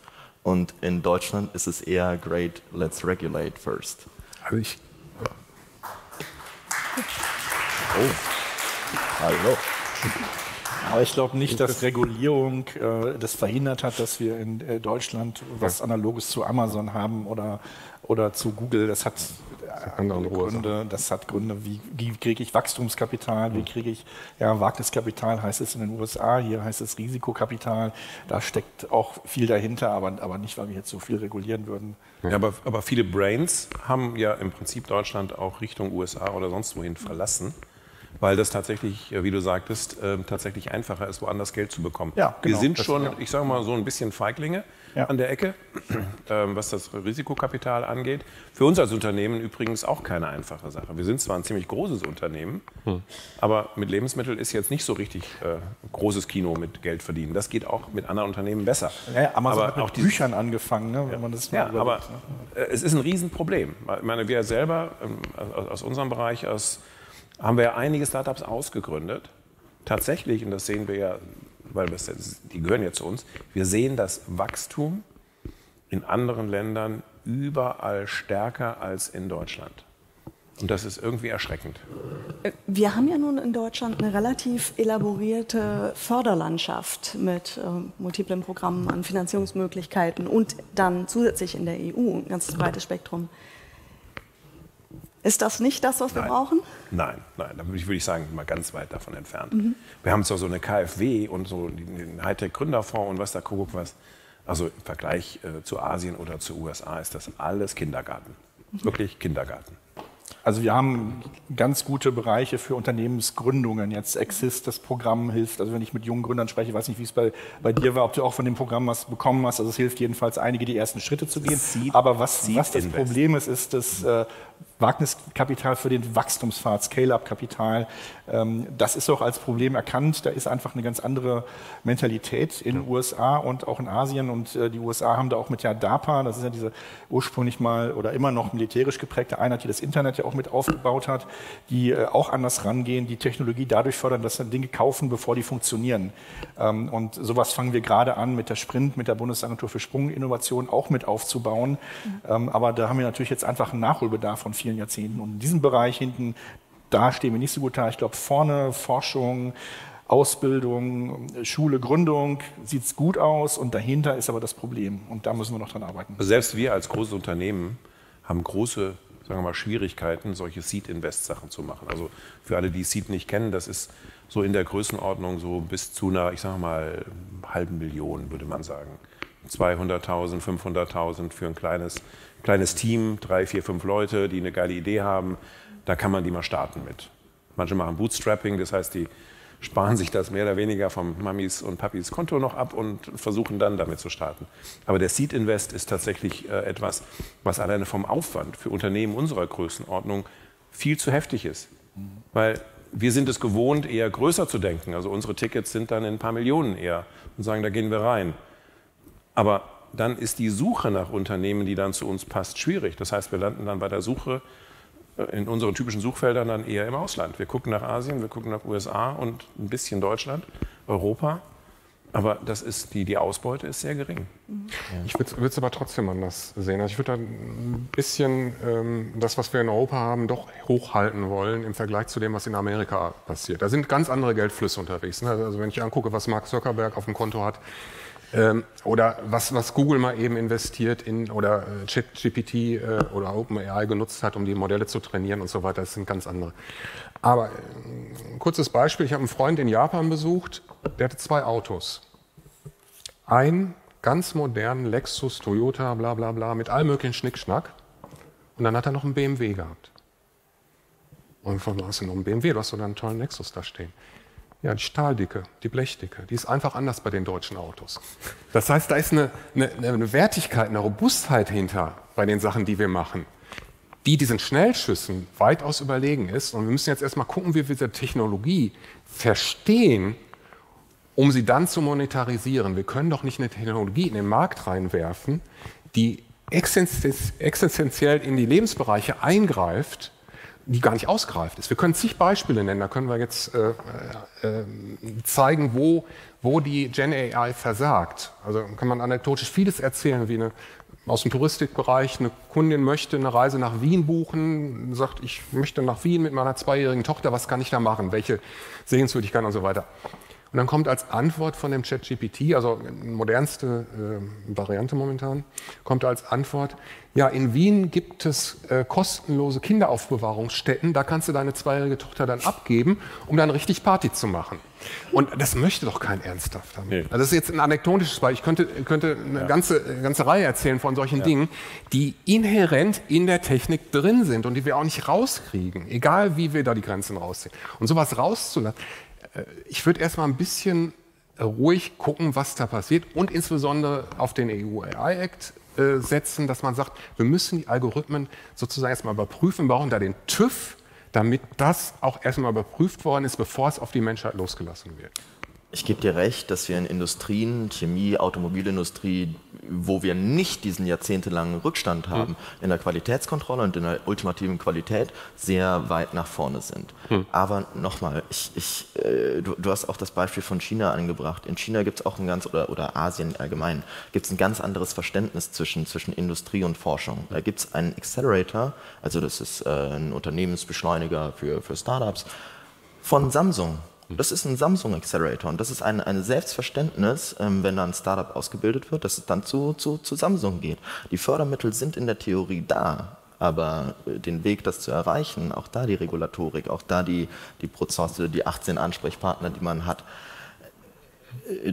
Und in Deutschland ist es eher, great, let's regulate first. Also ich... Oh, hallo. Aber ich glaube nicht, dass Regulierung das verhindert hat, dass wir in Deutschland was Analoges zu Amazon haben oder zu Google. Das hat Gründe, wie kriege ich Wachstumskapital, wie kriege ich Wagniskapital, heißt es in den USA, hier heißt es Risikokapital. Da steckt auch viel dahinter, aber nicht, weil wir jetzt so viel regulieren würden. Ja, aber viele Brains haben ja im Prinzip Deutschland auch Richtung USA oder sonst wohin verlassen. Weil das tatsächlich, wie du sagtest, tatsächlich einfacher ist, woanders Geld zu bekommen. Ja, genau. Wir sind schon, ich sage mal, so ein bisschen Feiglinge an der Ecke, was das Risikokapital angeht. Für uns als Unternehmen übrigens auch keine einfache Sache. Wir sind zwar ein ziemlich großes Unternehmen, aber mit Lebensmitteln ist jetzt nicht so richtig großes Kino mit Geld verdienen. Das geht auch mit anderen Unternehmen besser. Ja, Amazon aber hat mit auch Büchern angefangen, ne, wenn man das mal überlegt, aber es ist ein Riesenproblem. Ich meine, wir selber aus unserem Bereich, haben wir ja einige Startups ausgegründet. Tatsächlich, und das sehen wir ja, weil die gehören ja zu uns, wir sehen das Wachstum in anderen Ländern überall stärker als in Deutschland. Und das ist irgendwie erschreckend. Wir haben ja nun in Deutschland eine relativ elaborierte Förderlandschaft mit multiplen Programmen an Finanzierungsmöglichkeiten und dann zusätzlich in der EU ein ganz breites Spektrum. Ist das nicht das, was wir brauchen? Nein, nein, da würde ich sagen, mal ganz weit davon entfernt. Mhm. Wir haben zwar so eine KfW und so den Hightech-Gründerfonds und was da guckt, was. Also im Vergleich zu Asien oder zu USA ist das alles Kindergarten. Mhm. Wirklich Kindergarten. Also wir haben ganz gute Bereiche für Unternehmensgründungen. Jetzt Exist, das Programm hilft, also wenn ich mit jungen Gründern spreche, ich weiß nicht, wie es bei dir war, ob du auch von dem Programm was bekommen hast. Also es hilft jedenfalls, einige die ersten Schritte zu gehen. Aber was das Problem ist das Wagniskapital für den Wachstumspfad, Scale-Up-Kapital. Das ist auch als Problem erkannt. Da ist einfach eine ganz andere Mentalität in den USA und auch in Asien. Und die USA haben da auch mit DARPA, das ist ja diese ursprünglich mal oder immer noch militärisch geprägte Einheit, die das Internet ja auch mit aufgebaut hat, die auch anders rangehen, die Technologie dadurch fördern, dass dann Dinge kaufen, bevor die funktionieren. Und sowas fangen wir gerade an mit der Sprint, mit der Bundesagentur für Sprunginnovation auch mit aufzubauen. Aber da haben wir natürlich jetzt einfach einen Nachholbedarf von vielen Jahrzehnten. Und in diesem Bereich hinten, da stehen wir nicht so gut da. Ich glaube, vorne Forschung, Ausbildung, Schule, Gründung, sieht es gut aus. Und dahinter ist aber das Problem. Und da müssen wir noch dran arbeiten. Also selbst wir als großes Unternehmen haben große, sagen wir mal, Schwierigkeiten, solche Seed-Invest-Sachen zu machen. Also für alle, die Seed nicht kennen, das ist so in der Größenordnung so bis zu einer, ich sage mal, 1/2 Million, würde man sagen. 200.000, 500.000 für ein kleines Team, 3, 4, 5 Leute, die eine geile Idee haben, da kann man die mal starten mit. Manche machen Bootstrapping, das heißt, die sparen sich das mehr oder weniger vom Mamis und Papis Konto noch ab und versuchen dann damit zu starten. Aber der Seed Invest ist tatsächlich etwas, was alleine vom Aufwand für Unternehmen unserer Größenordnung viel zu heftig ist. Weil wir sind es gewohnt, eher größer zu denken. Also unsere Tickets sind dann in ein paar Millionen eher und sagen, da gehen wir rein. Aber dann ist die Suche nach Unternehmen, die dann zu uns passt, schwierig. Das heißt, wir landen dann bei der Suche in unseren typischen Suchfeldern dann eher im Ausland. Wir gucken nach Asien, wir gucken nach USA und ein bisschen Deutschland, Europa. Aber das ist die Ausbeute ist sehr gering. Ich würde es aber trotzdem anders sehen. Also ich würde da ein bisschen das, was wir in Europa haben, doch hochhalten wollen im Vergleich zu dem, was in Amerika passiert. Da sind ganz andere Geldflüsse unterwegs. Also wenn ich angucke, was Mark Zuckerberg auf dem Konto hat, oder was Google mal eben investiert in oder ChatGPT oder OpenAI genutzt hat, um die Modelle zu trainieren und so weiter, das sind ganz andere. Aber ein kurzes Beispiel, ich habe einen Freund in Japan besucht, der hatte 2 Autos. Einen ganz modernen Lexus, Toyota, bla bla bla, mit allem möglichen Schnickschnack. Und dann hat er noch einen BMW gehabt. Und von was hast du noch einen BMW? Du hast doch einen tollen Lexus da stehen. Ja, die Stahldicke, die Blechdicke, die ist einfach anders bei den deutschen Autos. Das heißt, da ist eine Wertigkeit, eine Robustheit hinter bei den Sachen, die wir machen, die diesen Schnellschüssen weitaus überlegen ist. Und wir müssen jetzt erstmal gucken, wie wir diese Technologie verstehen, um sie dann zu monetarisieren. Wir können doch nicht eine Technologie in den Markt reinwerfen, die existenziell in die Lebensbereiche eingreift, die gar nicht ausgereift ist. Wir können zig Beispiele nennen, da können wir jetzt zeigen, wo die Gen AI versagt. Also kann man anekdotisch vieles erzählen, wie aus dem Touristikbereich, eine Kundin möchte eine Reise nach Wien buchen, sagt, ich möchte nach Wien mit meiner 2-jährigen Tochter, was kann ich da machen, welche Sehenswürdigkeiten und so weiter. Und dann kommt als Antwort von dem ChatGPT, also modernste Variante momentan, kommt als Antwort, ja, in Wien gibt es kostenlose Kinderaufbewahrungsstätten, da kannst du deine 2-jährige Tochter dann abgeben, um dann richtig Party zu machen. Und das möchte doch kein ernsthaft haben. Nee. Also das ist jetzt ein anekdotisches Beispiel. Ich könnte eine ganze Reihe erzählen von solchen Dingen, die inhärent in der Technik drin sind und die wir auch nicht rauskriegen, egal wie wir da die Grenzen rausziehen. Und sowas rauszulassen, ich würde erstmal ein bisschen ruhig gucken, was da passiert und insbesondere auf den EU AI Act setzen, dass man sagt, wir müssen die Algorithmen sozusagen erstmal überprüfen, brauchen da den TÜV, damit das auch erstmal überprüft worden ist, bevor es auf die Menschheit losgelassen wird. Ich gebe dir recht, dass wir in Industrien, Chemie, Automobilindustrie, wo wir nicht diesen jahrzehntelangen Rückstand haben, in der Qualitätskontrolle und in der ultimativen Qualität sehr weit nach vorne sind. Aber nochmal, du hast auch das Beispiel von China angebracht. In China gibt es auch ein ganz, oder Asien allgemein, gibt es ein ganz anderes Verständnis zwischen Industrie und Forschung. Da gibt es einen Accelerator, also das ist ein Unternehmensbeschleuniger für Startups, von Samsung. Das ist ein Samsung-Accelerator und das ist ein Selbstverständnis, wenn da ein Startup ausgebildet wird, dass es dann zu Samsung geht. Die Fördermittel sind in der Theorie da, aber den Weg, das zu erreichen, auch da die Regulatorik, auch da die Prozesse, die 18 Ansprechpartner, die man hat,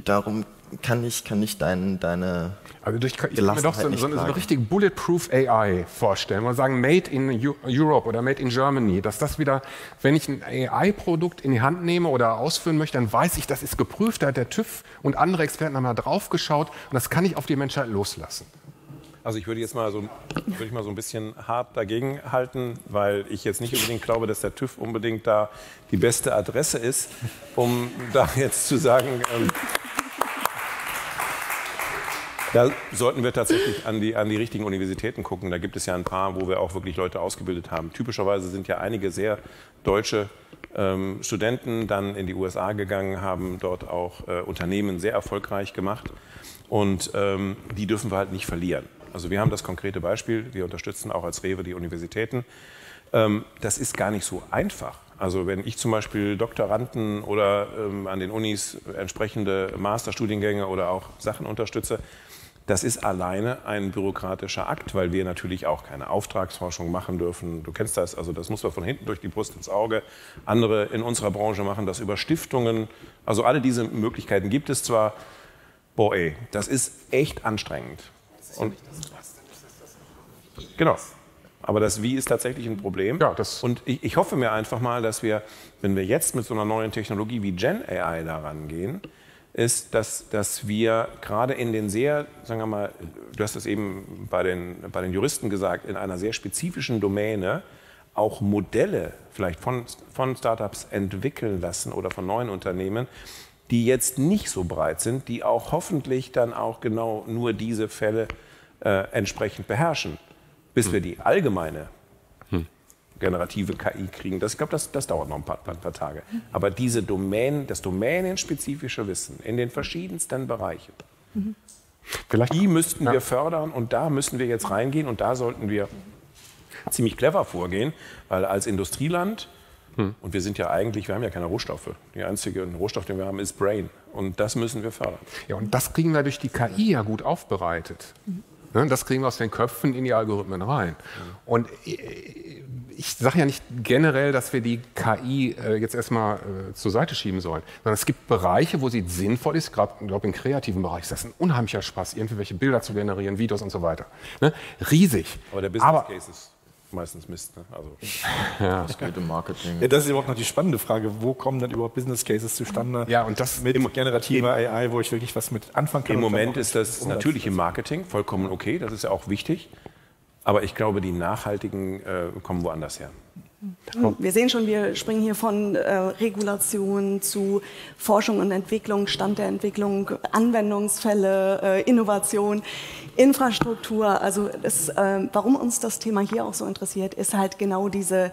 darum kann ich deine also ich kann mir doch so eine richtige Bulletproof AI vorstellen, wir sagen Made in Europe oder Made in Germany, dass das wieder, wenn ich ein AI-Produkt in die Hand nehme oder ausführen möchte, dann weiß ich, das ist geprüft, da hat der TÜV und andere Experten haben da drauf geschaut und das kann ich auf die Menschheit loslassen. Also ich würde jetzt mal so ein bisschen hart dagegen halten, weil ich jetzt nicht unbedingt glaube, dass der TÜV unbedingt da die beste Adresse ist, um da jetzt zu sagen, da sollten wir tatsächlich an die richtigen Universitäten gucken. Da gibt es ja ein paar, wo wir auch wirklich Leute ausgebildet haben. Typischerweise sind ja einige sehr deutsche Studenten dann in die USA gegangen, haben dort auch Unternehmen sehr erfolgreich gemacht. Und die dürfen wir halt nicht verlieren. Also wir haben das konkrete Beispiel, wir unterstützen auch als REWE die Universitäten. Das ist gar nicht so einfach. Also wenn ich zum Beispiel Doktoranden oder an den Unis entsprechende Masterstudiengänge oder auch Sachen unterstütze, das ist alleine ein bürokratischer Akt, weil wir natürlich auch keine Auftragsforschung machen dürfen. Du kennst das, also das muss man von hinten durch die Brust ins Auge. Andere in unserer Branche machen das über Stiftungen. Also alle diese Möglichkeiten gibt es zwar, boah ey, das ist echt anstrengend. Das ist ja nicht das genau. Aber das Wie ist tatsächlich ein Problem. Ja, das und ich hoffe mir einfach mal, dass wir, wenn wir jetzt mit so einer neuen Technologie wie Gen AI da rangehen, ist, dass wir gerade in den sehr, sagen wir mal, du hast das eben bei den Juristen gesagt, in einer sehr spezifischen Domäne auch Modelle vielleicht von Startups entwickeln lassen oder von neuen Unternehmen, die jetzt nicht so breit sind, die auch hoffentlich dann auch genau nur diese Fälle entsprechend beherrschen. Bis wir die allgemeine generative KI kriegen, ich glaube, das dauert noch ein paar Tage. Aber diese das domänenspezifische Wissen in den verschiedensten Bereichen, die müssten wir fördern und da müssen wir jetzt reingehen und da sollten wir ziemlich clever vorgehen, weil als Industrieland, und wir sind ja eigentlich, wir haben ja keine Rohstoffe. Der einzige Rohstoff, den wir haben, ist Brain und das müssen wir fördern. Ja, und das kriegen wir durch die KI ja gut aufbereitet. Das kriegen wir aus den Köpfen in die Algorithmen rein. Und ich sage ja nicht generell, dass wir die KI jetzt erstmal zur Seite schieben sollen, sondern es gibt Bereiche, wo sie sinnvoll ist, gerade im kreativen Bereich. Das ist ein unheimlicher Spaß, irgendwelche Bilder zu generieren, Videos und so weiter. Riesig. Aber der Business Case ist meistens Mist. Ne? Also, das geht im Marketing. Ja, das ist überhaupt noch die spannende Frage. Wo kommen dann überhaupt Business Cases zustande? Ja, und das mit generativer AI, wo ich wirklich was mit anfangen kann. Im Moment ist das natürlich im Marketing vollkommen okay. Das ist ja auch wichtig. Aber ich glaube, die Nachhaltigen kommen woanders her. Wir sehen schon, wir springen hier von Regulation zu Forschung und Entwicklung, Stand der Entwicklung, Anwendungsfälle, Innovation, Infrastruktur. Also warum uns das Thema hier auch so interessiert, ist halt genau diese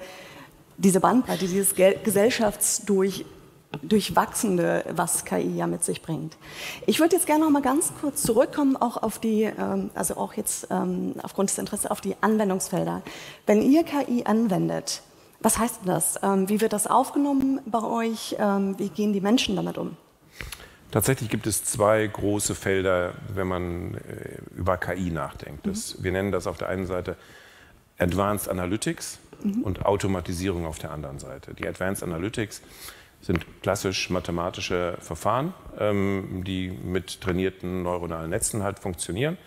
diese Bandbreite, dieses gesellschaftsdurchwachsende, was KI ja mit sich bringt. Ich würde jetzt gerne noch mal ganz kurz zurückkommen, auch auf die, also auch jetzt aufgrund des Interesses, auf die Anwendungsfelder. Wenn ihr KI anwendet, was heißt das? Wie wird das aufgenommen bei euch? Wie gehen die Menschen damit um? Tatsächlich gibt es zwei große Felder, wenn man über KI nachdenkt. Wir nennen das auf der einen Seite Advanced Analytics und Automatisierung auf der anderen Seite. Die Advanced Analytics sind klassisch mathematische Verfahren, die mit trainierten neuronalen Netzen halt funktionieren.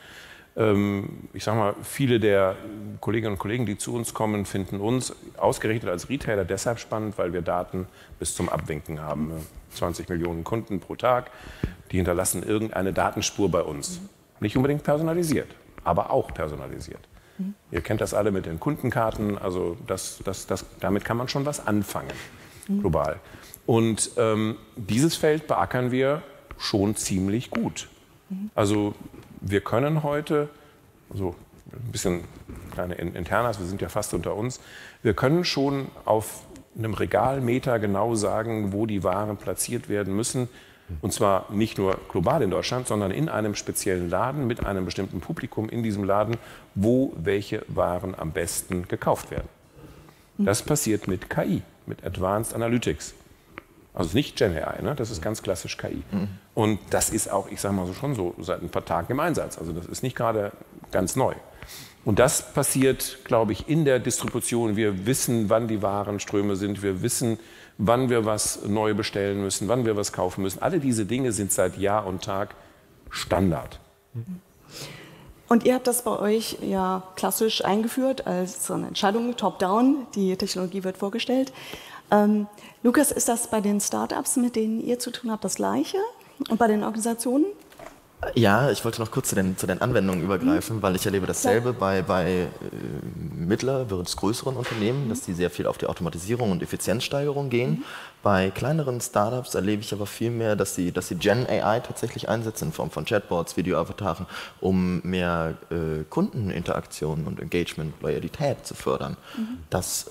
Ich sage mal, viele der Kolleginnen und Kollegen, die zu uns kommen, finden uns ausgerechnet als Retailer deshalb spannend, weil wir Daten bis zum Abwinken haben. 20 Millionen Kunden pro Tag, die hinterlassen irgendeine Datenspur bei uns. Nicht unbedingt personalisiert, aber auch personalisiert. Ihr kennt das alle mit den Kundenkarten, also damit kann man schon was anfangen, global. Und dieses Feld beackern wir schon ziemlich gut. Also wir können heute, so ein bisschen kleine Internas, wir sind ja fast unter uns, wir können schon auf einem Regalmeter genau sagen, wo die Waren platziert werden müssen. Und zwar nicht nur global in Deutschland, sondern in einem speziellen Laden mit einem bestimmten Publikum in diesem Laden, wo welche Waren am besten gekauft werden. Das passiert mit KI, mit Advanced Analytics. Also nicht Gen AI, ne? Das ist ganz klassisch KI. Und das ist auch, ich sage mal so, schon so seit ein paar Tagen im Einsatz. Also das ist nicht gerade ganz neu. Und das passiert, glaube ich, in der Distribution. Wir wissen, wann die Warenströme sind. Wir wissen, wann wir was neu bestellen müssen, wann wir was kaufen müssen. Alle diese Dinge sind seit Jahr und Tag Standard. Und ihr habt das bei euch ja klassisch eingeführt als so eine Entscheidung, top-down. Die Technologie wird vorgestellt. Lukas, ist das bei den Startups, mit denen ihr zu tun habt, das Gleiche? Und bei den Organisationen? Ja, ich wollte noch kurz zu den Anwendungen übergreifen, weil ich erlebe dasselbe bei mittleren bis größeren Unternehmen, dass die sehr viel auf die Automatisierung und Effizienzsteigerung gehen. Bei kleineren Startups erlebe ich aber viel mehr, dass sie Gen AI tatsächlich einsetzen, in Form von Chatbots, Videoavataren, um mehr Kundeninteraktionen und Engagement, Loyalität zu fördern. Das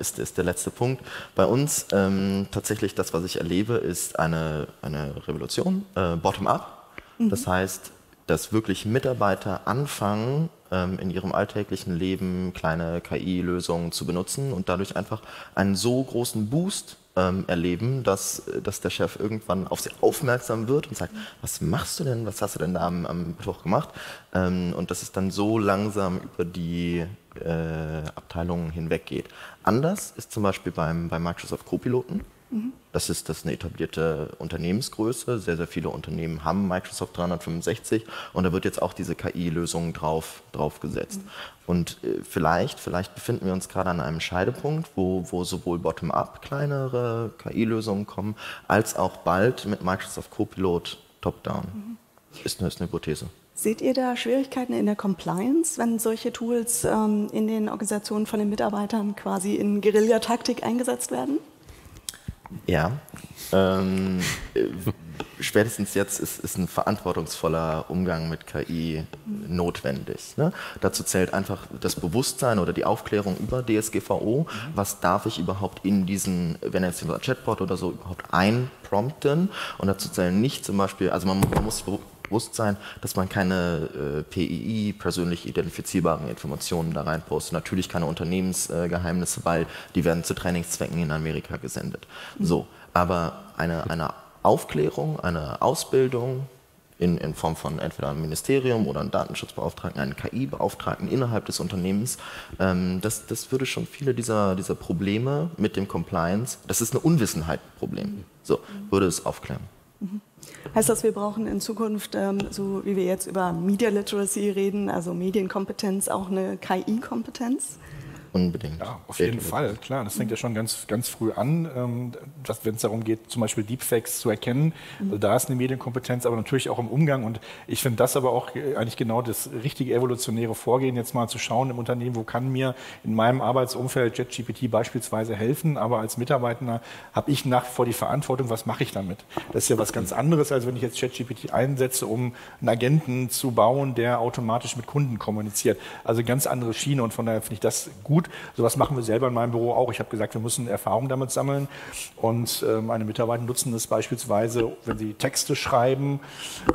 ist der letzte Punkt. Bei uns tatsächlich das, was ich erlebe, ist eine Revolution, bottom-up. Das heißt, dass wirklich Mitarbeiter anfangen, in ihrem alltäglichen Leben kleine KI-Lösungen zu benutzen und dadurch einfach einen so großen Boost erleben, dass der Chef irgendwann auf sie aufmerksam wird und sagt, was machst du denn, was hast du denn da am Mittwoch gemacht? Und dass es dann so langsam über die Abteilungen hinweggeht. Anders ist zum Beispiel beim Microsoft Co-Piloten. Das ist eine etablierte Unternehmensgröße. Sehr, sehr viele Unternehmen haben Microsoft 365 und da wird jetzt auch diese KI-Lösung drauf gesetzt. Und vielleicht befinden wir uns gerade an einem Scheidepunkt, wo sowohl bottom-up kleinere KI-Lösungen kommen, als auch bald mit Microsoft Copilot top-down. Ist eine Hypothese. Seht ihr da Schwierigkeiten in der Compliance, wenn solche Tools in den Organisationen von den Mitarbeitern quasi in Guerillataktik eingesetzt werden? Ja, spätestens jetzt ist ein verantwortungsvoller Umgang mit KI notwendig. Ne? Dazu zählt einfach das Bewusstsein oder die Aufklärung über DSGVO. Was darf ich überhaupt in diesen, wenn jetzt ein Chatbot oder so, überhaupt einprompten? Und dazu zählen nicht zum Beispiel, also man muss bewusst sein, dass man keine PII, persönlich identifizierbaren Informationen da reinpostet. Natürlich keine Unternehmensgeheimnisse, weil die werden zu Trainingszwecken in Amerika gesendet. So, aber eine Aufklärung, eine Ausbildung in Form von entweder einem Ministerium oder einem Datenschutzbeauftragten, einem KI-Beauftragten innerhalb des Unternehmens, das würde schon viele dieser Probleme mit dem Compliance, das ist eine Unwissenheit-Problem, so, würde es aufklären. Heißt das, wir brauchen in Zukunft, so wie wir jetzt über Media Literacy reden, also Medienkompetenz, auch eine KI-Kompetenz? Unbedingt. Ja, auf jeden Fall, klar. Das fängt ja schon ganz, ganz früh an, wenn es darum geht, zum Beispiel Deepfakes zu erkennen. Also da ist eine Medienkompetenz, aber natürlich auch im Umgang. Und ich finde das aber auch eigentlich genau das richtige evolutionäre Vorgehen, jetzt mal zu schauen im Unternehmen, wo kann mir in meinem Arbeitsumfeld ChatGPT beispielsweise helfen, aber als Mitarbeiter habe ich nach wie vor die Verantwortung, was mache ich damit? Das ist ja was ganz anderes, als wenn ich jetzt ChatGPT einsetze, um einen Agenten zu bauen, der automatisch mit Kunden kommuniziert. Also ganz andere Schiene und von daher finde ich das gut, gut. Sowas machen wir selber in meinem Büro auch. Ich habe gesagt, wir müssen Erfahrung damit sammeln. Und meine Mitarbeiter nutzen das beispielsweise, wenn sie Texte schreiben,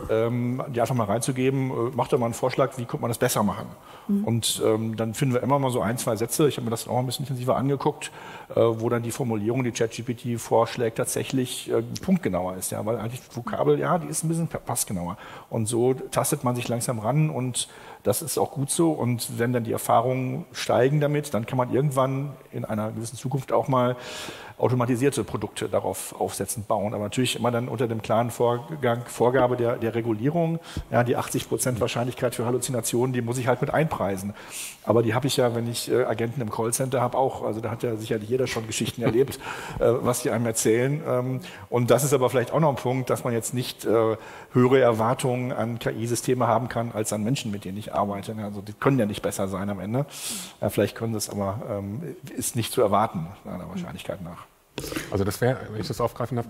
die einfach mal reinzugeben, macht doch mal einen Vorschlag, wie könnte man das besser machen. Mhm. Und dann finden wir immer mal so ein, zwei Sätze. Ich habe mir das auch ein bisschen intensiver angeguckt, wo dann die Formulierung, die ChatGPT vorschlägt, tatsächlich punktgenauer ist. Ja? Weil eigentlich Vokabel, ja, die ist ein bisschen passgenauer. Und so tastet man sich langsam ran und das ist auch gut so. Und wenn dann die Erfahrungen steigen damit, dann kann man irgendwann in einer gewissen Zukunft auch mal automatisierte Produkte darauf aufsetzen, bauen. Aber natürlich immer dann unter dem klaren Vorgabe der Regulierung. Ja, die 80% Wahrscheinlichkeit für Halluzinationen, die muss ich halt mit einpreisen. Aber die habe ich ja, wenn ich Agenten im Callcenter habe, auch. Also da hat ja sicherlich jeder schon Geschichten erlebt, was die einem erzählen. Und das ist aber vielleicht auch noch ein Punkt, dass man jetzt nicht höhere Erwartungen an KI-Systeme haben kann, als an Menschen, mit denen ich arbeite. Also die können ja nicht besser sein am Ende. Ja, vielleicht können das, aber ist nicht zu erwarten, einer Wahrscheinlichkeit nach. Also das wäre, wenn ich das aufgreifen darf,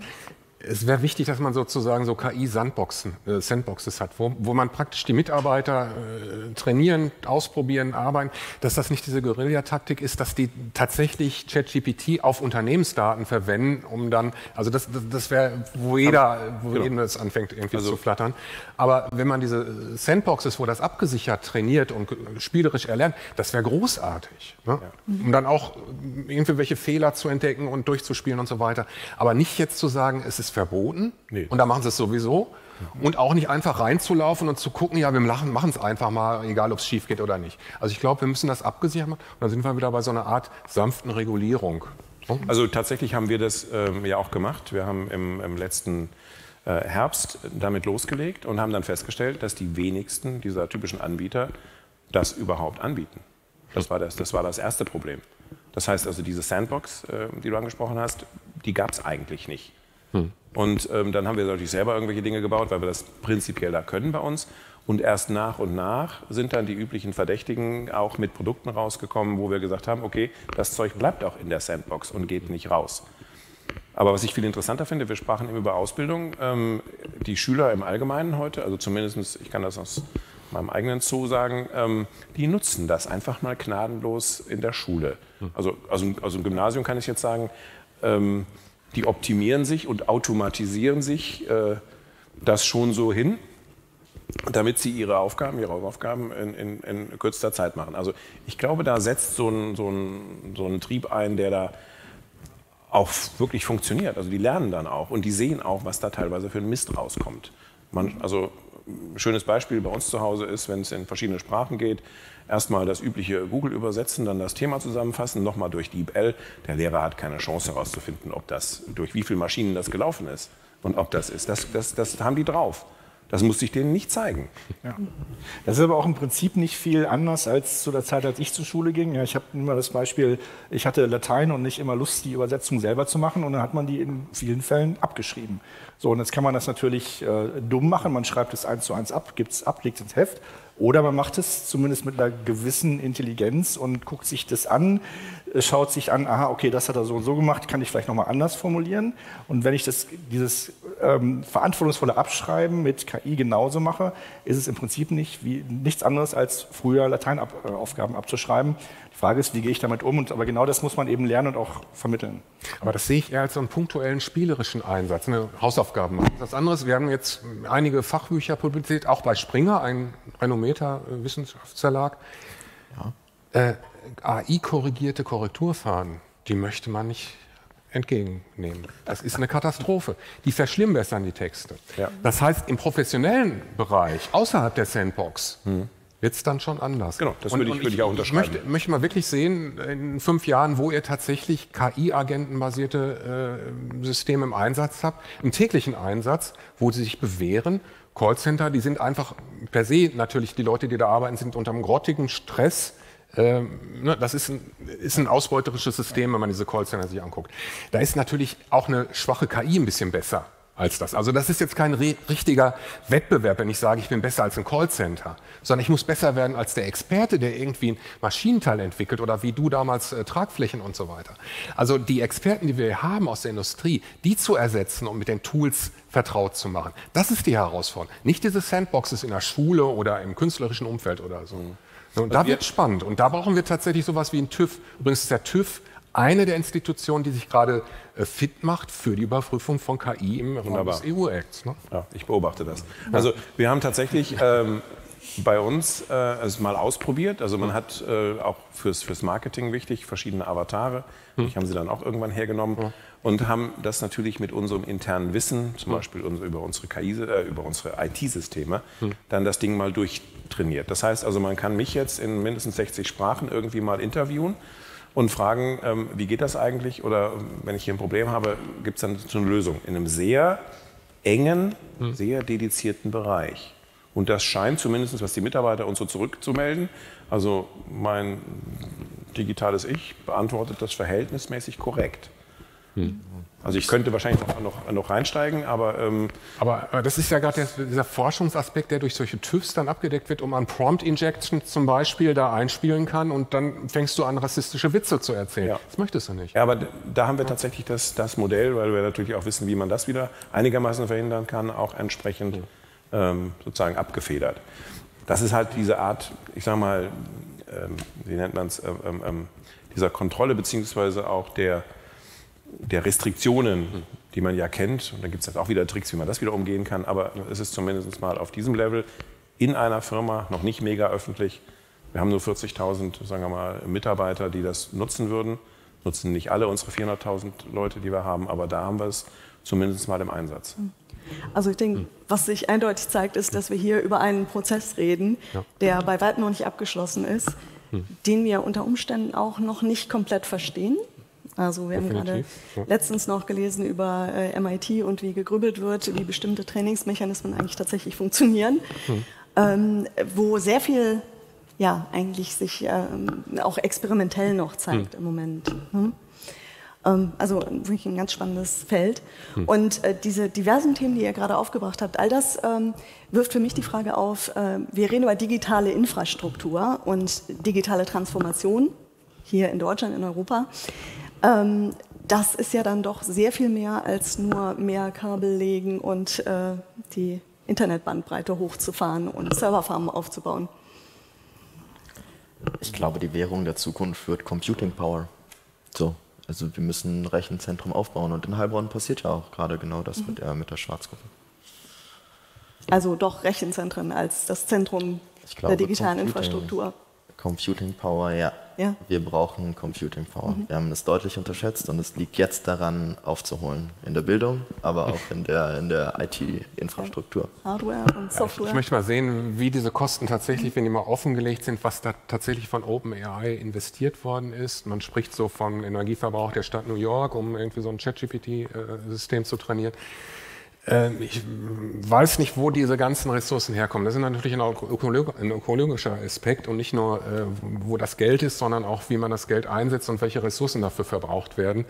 es wäre wichtig, dass man sozusagen so KI-Sandboxen, Sandboxes hat, wo man praktisch die Mitarbeiter trainieren, ausprobieren, arbeiten, dass das nicht diese Guerillataktik ist, dass die tatsächlich ChatGPT auf Unternehmensdaten verwenden, um dann, also das wäre, wo jedem das anfängt irgendwie zu flattern. Aber wenn man diese Sandboxes, wo das abgesichert trainiert und spielerisch erlernt, das wäre großartig, ne? Ja. Um dann auch irgendwelche Fehler zu entdecken und durchzuspielen und so weiter. Aber nicht jetzt zu sagen, es ist verboten, nee, und da machen sie es sowieso. Und auch nicht einfach reinzulaufen und zu gucken, ja, wir machen es einfach mal, egal ob es schief geht oder nicht. Also ich glaube, wir müssen das abgesichert machen und dann sind wir wieder bei so einer Art sanften Regulierung. So? Also tatsächlich haben wir das ja auch gemacht. Wir haben im letzten Herbst damit losgelegt und haben dann festgestellt, dass die wenigsten dieser typischen Anbieter das überhaupt anbieten. Das war das erste Problem. Das heißt also, diese Sandbox, die du angesprochen hast, die gab es eigentlich nicht. Und dann haben wir natürlich selber irgendwelche Dinge gebaut, weil wir das prinzipiell da können bei uns. Und erst nach und nach sind dann die üblichen Verdächtigen auch mit Produkten rausgekommen, wo wir gesagt haben, okay, das Zeug bleibt auch in der Sandbox und geht nicht raus. Aber was ich viel interessanter finde, wir sprachen eben über Ausbildung. Die Schüler im Allgemeinen heute, also zumindest, ich kann das aus meinem eigenen Zoo sagen, die nutzen das einfach mal gnadenlos in der Schule. Also aus dem Gymnasium kann ich jetzt sagen, die optimieren sich und automatisieren sich das schon so hin, damit sie ihre Aufgaben in kürzester Zeit machen. Also ich glaube, da setzt so ein Trieb ein, der da auch wirklich funktioniert. Also die lernen dann auch und die sehen auch, was da teilweise für ein Mist rauskommt. Also ein schönes Beispiel bei uns zu Hause ist, wenn es in verschiedene Sprachen geht, erstmal das übliche Google übersetzen, dann das Thema zusammenfassen, nochmal durch DeepL. Der Lehrer hat keine Chance herauszufinden, ob das, durch wie viele Maschinen das gelaufen ist und ob das ist. Das haben die drauf. Das musste ich denen nicht zeigen. Ja. Das ist aber auch im Prinzip nicht viel anders als zu der Zeit, als ich zur Schule ging. Ja, ich habe immer das Beispiel, ich hatte Latein und nicht immer Lust, die Übersetzung selber zu machen. Und dann hat man die in vielen Fällen abgeschrieben. So, und jetzt kann man das natürlich dumm machen. Man schreibt es 1:1 ab, gibt es ab, legt ins Heft. Oder man macht es zumindest mit einer gewissen Intelligenz und guckt sich das an, schaut sich an, aha, okay, das hat er so und so gemacht, kann ich vielleicht nochmal anders formulieren. Und wenn ich dieses verantwortungsvolle Abschreiben mit KI genauso mache, ist es im Prinzip nichts anderes, als früher Lateinaufgaben abzuschreiben. Die Frage ist, wie gehe ich damit um? Aber genau das muss man eben lernen und auch vermitteln. Aber das sehe ich eher als so einen punktuellen spielerischen Einsatz, eine Hausaufgaben machen. Das andere, wir haben jetzt einige Fachbücher publiziert, auch bei Springer, ein renommierter Wissenschaftsverlag. Ja. AI-korrigierte Korrekturfahnen, die möchte man nicht entgegennehmen. Das ist eine Katastrophe. Die verschlimmbessern die Texte. Ja. Das heißt, im professionellen Bereich, außerhalb der Sandbox, wird es dann schon anders. Genau, das würde ich auch unterschreiben. Ich möchte mal wirklich sehen, in 5 Jahren, wo ihr tatsächlich KI-agentenbasierte Systeme im Einsatz habt, im täglichen Einsatz, wo sie sich bewähren. Callcenter, die sind einfach per se, natürlich die Leute, die da arbeiten, sind unter einem grottigen Stress. Das ist ein ausbeuterisches System, wenn man diese Callcenter sich anguckt. Da ist natürlich auch eine schwache KI ein bisschen besser als das. Also das ist jetzt kein richtiger Wettbewerb, wenn ich sage, ich bin besser als ein Callcenter, sondern ich muss besser werden als der Experte, der irgendwie ein Maschinenteil entwickelt oder wie du damals Tragflächen und so weiter. Also die Experten, die wir haben aus der Industrie, die zu ersetzen und mit den Tools vertraut zu machen, das ist die Herausforderung. Nicht diese Sandboxes in der Schule oder im künstlerischen Umfeld oder so. Und da wird es spannend. Und da brauchen wir tatsächlich sowas wie einen TÜV. Übrigens ist der TÜV eine der Institutionen, die sich gerade fit macht für die Überprüfung von KI im Rahmen des EU-Acts. Ne? Ja, ich beobachte das. Also wir haben tatsächlich bei uns es mal ausprobiert. Also man hat auch fürs Marketing wichtig verschiedene Avatare. Die haben sie dann auch irgendwann hergenommen. Ja. Und haben das natürlich mit unserem internen Wissen, zum Beispiel über unsere KI, über unsere IT-Systeme, dann das Ding mal durchtrainiert. Das heißt also, man kann mich jetzt in mindestens 60 Sprachen irgendwie mal interviewen und fragen, wie geht das eigentlich? Oder wenn ich hier ein Problem habe, gibt es dann so eine Lösung in einem sehr engen, sehr dedizierten Bereich. Und das scheint zumindest, was die Mitarbeiter uns so zurückzumelden. Also mein digitales Ich beantwortet das verhältnismäßig korrekt. Also ich könnte wahrscheinlich noch reinsteigen, aber das ist ja gerade dieser Forschungsaspekt, der durch solche TÜVs dann abgedeckt wird, um an Prompt-Injection zum Beispiel da einspielen kann und dann fängst du an, rassistische Witze zu erzählen. Ja. Das möchtest du nicht. Ja, aber da haben wir tatsächlich das Modell, weil wir natürlich auch wissen, wie man das wieder einigermaßen verhindern kann, auch entsprechend sozusagen abgefedert. Das ist halt diese Art, ich sag mal, wie nennt man es, dieser Kontrolle beziehungsweise auch der Restriktionen, die man ja kennt. Und dann gibt es halt auch wieder Tricks, wie man das wieder umgehen kann. Aber es ist zumindest mal auf diesem Level in einer Firma, noch nicht mega öffentlich. Wir haben nur 40.000, sagen wir mal, Mitarbeiter, die das nutzen würden. Nutzen nicht alle unsere 400.000 Leute, die wir haben, aber da haben wir es zumindest mal im Einsatz. Also ich denke, was sich eindeutig zeigt, ist, dass wir hier über einen Prozess reden, der bei weitem noch nicht abgeschlossen ist, den wir unter Umständen auch noch nicht komplett verstehen. Also wir haben gerade letztens noch gelesen über MIT und wie gegrübelt wird, wie bestimmte Trainingsmechanismen eigentlich tatsächlich funktionieren, wo sehr viel eigentlich sich auch experimentell noch zeigt im Moment. Also wirklich ein ganz spannendes Feld. Und diese diversen Themen, die ihr gerade aufgebracht habt, all das wirft für mich die Frage auf, wir reden über digitale Infrastruktur und digitale Transformation hier in Deutschland, in Europa. Das ist ja dann doch sehr viel mehr als nur mehr Kabel legen und die Internetbandbreite hochzufahren und Serverfarmen aufzubauen. Ich glaube, die Währung der Zukunft wird Computing Power. So, also wir müssen ein Rechenzentrum aufbauen und in Heilbronn passiert ja auch gerade genau das mit der Schwarzgruppe. Also doch Rechenzentren als das Zentrum der digitalen Infrastruktur. Computing Power, ja. Wir brauchen Computing Power. Wir haben das deutlich unterschätzt und es liegt jetzt daran, aufzuholen. In der Bildung, aber auch in der IT-Infrastruktur. Hardware und Software. Ich möchte mal sehen, wie diese Kosten tatsächlich, wenn die mal offengelegt sind, was da tatsächlich von OpenAI investiert worden ist. Man spricht so von Energieverbrauch der Stadt New York, um irgendwie so ein ChatGPT-System zu trainieren. Ich weiß nicht, wo diese ganzen Ressourcen herkommen. Das ist natürlich ein ökologischer Aspekt und nicht nur, wo das Geld ist, sondern auch, wie man das Geld einsetzt und welche Ressourcen dafür verbraucht werden.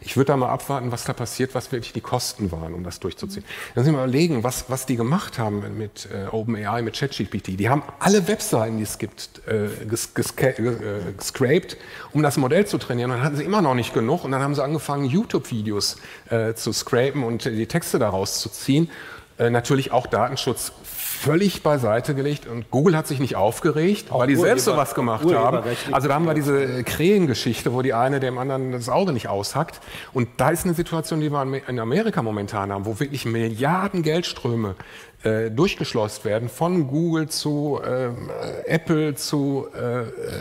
Ich würde da mal abwarten, was da passiert, was wirklich die Kosten waren, um das durchzuziehen. Dann müssen wir mal überlegen, was die gemacht haben mit OpenAI, mit ChatGPT. Die haben alle Webseiten, die es gibt, gescraped, um das Modell zu trainieren. Und dann hatten sie immer noch nicht genug. Und dann haben sie angefangen, YouTube-Videos zu scrapen und die Texte daraus zu ziehen. Natürlich auch Datenschutz völlig beiseite gelegt und Google hat sich nicht aufgeregt, weil die selbst sowas gemacht haben. Also da haben wir diese Krähengeschichte, wo die eine dem anderen das Auge nicht aushackt. Und da ist eine Situation, die wir in Amerika momentan haben, wo wirklich Milliarden Geldströme durchgeschleust werden, von Google zu Apple zu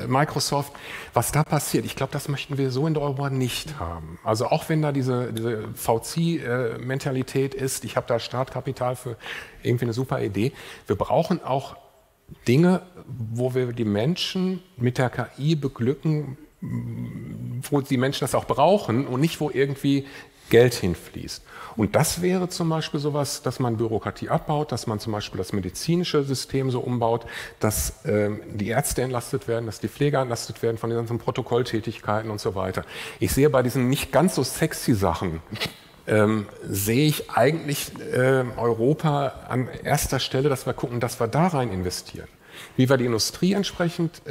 Microsoft. Was da passiert, ich glaube, das möchten wir so in Europa nicht haben. Also auch wenn da diese VC-Mentalität ist, ich habe da Startkapital für irgendwie eine super Idee. Wir brauchen auch Dinge, wo wir die Menschen mit der KI beglücken, wo die Menschen das auch brauchen und nicht, wo irgendwie Geld hinfließt. Und das wäre zum Beispiel sowas, dass man Bürokratie abbaut, dass man zum Beispiel das medizinische System so umbaut, dass die Ärzte entlastet werden, dass die Pfleger entlastet werden von den ganzen Protokolltätigkeiten und so weiter. Ich sehe bei diesen nicht ganz so sexy Sachen, sehe ich eigentlich Europa an erster Stelle, dass wir gucken, dass wir da rein investieren. Wie wir die Industrie entsprechend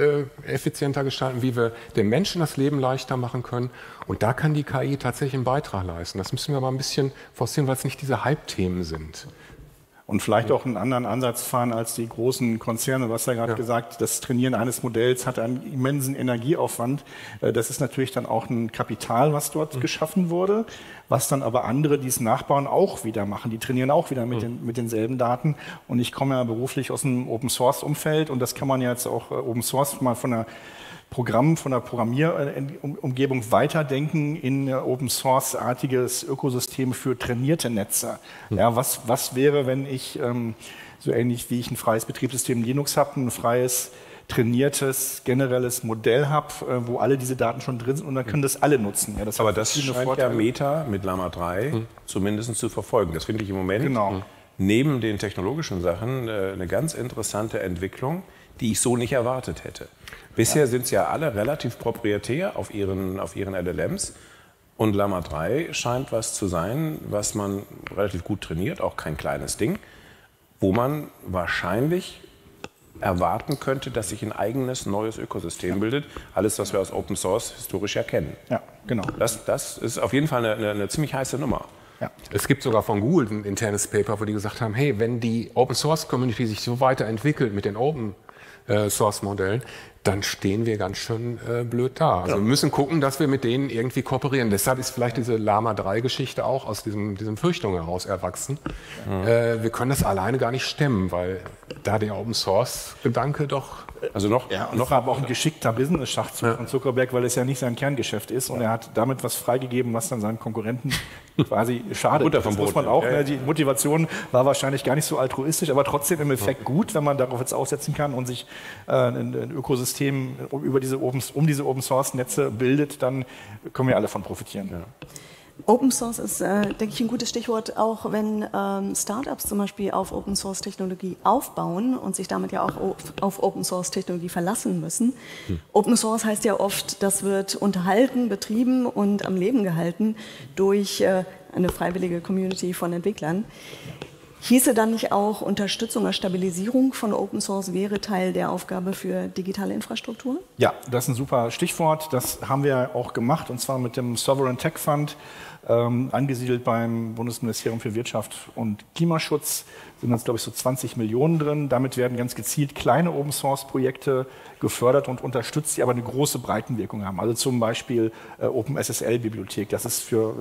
effizienter gestalten, wie wir den Menschen das Leben leichter machen können. Und da kann die KI tatsächlich einen Beitrag leisten. Das müssen wir aber ein bisschen forcieren, weil es nicht diese Hype-Themen sind. und vielleicht auch einen anderen Ansatz fahren als die großen Konzerne. Du hast ja gerade gesagt, das Trainieren eines Modells hat einen immensen Energieaufwand. Das ist natürlich dann auch ein Kapital, was dort geschaffen wurde, was dann aber andere, die es nachbauen, auch wieder machen. Die trainieren auch wieder mit denselben Daten. Und ich komme ja beruflich aus einem Open-Source-Umfeld, und das kann man ja jetzt auch Open-Source mal von der Programmierumgebung weiterdenken in Open-Source-artiges Ökosystem für trainierte Netze. Ja, was wäre, wenn ich, so ähnlich wie ich ein freies Betriebssystem Linux habe, ein freies, trainiertes, generelles Modell habe, wo alle diese Daten schon drin sind, und dann können das alle nutzen. Ja, das aber das scheint Vorteile. Ja Meta mit Llama 3 zumindest zu verfolgen. Das finde ich im Moment neben den technologischen Sachen eine ganz interessante Entwicklung, die ich so nicht erwartet hätte. Bisher sind es ja alle relativ proprietär auf ihren LLMs, und Llama 3 scheint was zu sein, was man relativ gut trainiert, auch kein kleines Ding, wo man wahrscheinlich erwarten könnte, dass sich ein eigenes neues Ökosystem bildet. Alles, was wir aus Open Source historisch ja kennen. Ja, genau. Das ist auf jeden Fall eine ziemlich heiße Nummer. Ja. Es gibt sogar von Google ein internes Paper, wo die gesagt haben, hey, wenn die Open Source Community sich so weiterentwickelt mit den Open Source Modellen, dann stehen wir ganz schön blöd da. Also wir müssen gucken, dass wir mit denen irgendwie kooperieren. Deshalb ist vielleicht diese Llama 3-Geschichte auch aus diesen Fürchtungen heraus erwachsen. Wir können das alleine gar nicht stemmen, weil da der Open-Source-Gedanke doch... Also noch aber auch ein geschickter Business-Schachzug von Zuckerberg, weil es ja nicht sein Kerngeschäft ist. Und er hat damit was freigegeben, was dann seinen Konkurrenten quasi schadet. Das muss man auch. Die Motivation war wahrscheinlich gar nicht so altruistisch, aber trotzdem im Effekt gut, wenn man darauf jetzt aussetzen kann und sich ein Ökosystem um diese Open-Source-Netze bildet, dann können wir alle davon profitieren. Ja. Open Source ist, denke ich, ein gutes Stichwort, auch wenn Startups zum Beispiel auf Open Source Technologie aufbauen und sich damit ja auch auf Open Source Technologie verlassen müssen. Open Source heißt ja oft, das wird unterhalten, betrieben und am Leben gehalten durch eine freiwillige Community von Entwicklern. Hieße dann nicht auch, Unterstützung oder Stabilisierung von Open Source wäre Teil der Aufgabe für digitale Infrastruktur? Ja, das ist ein super Stichwort. Das haben wir auch gemacht, und zwar mit dem Sovereign Tech Fund, angesiedelt beim Bundesministerium für Wirtschaft und Klimaschutz. Sind jetzt, glaube ich, so 20 Millionen drin. Damit werden ganz gezielt kleine Open-Source-Projekte gefördert und unterstützt, die aber eine große Breitenwirkung haben. Also zum Beispiel OpenSSL-Bibliothek. Das ist für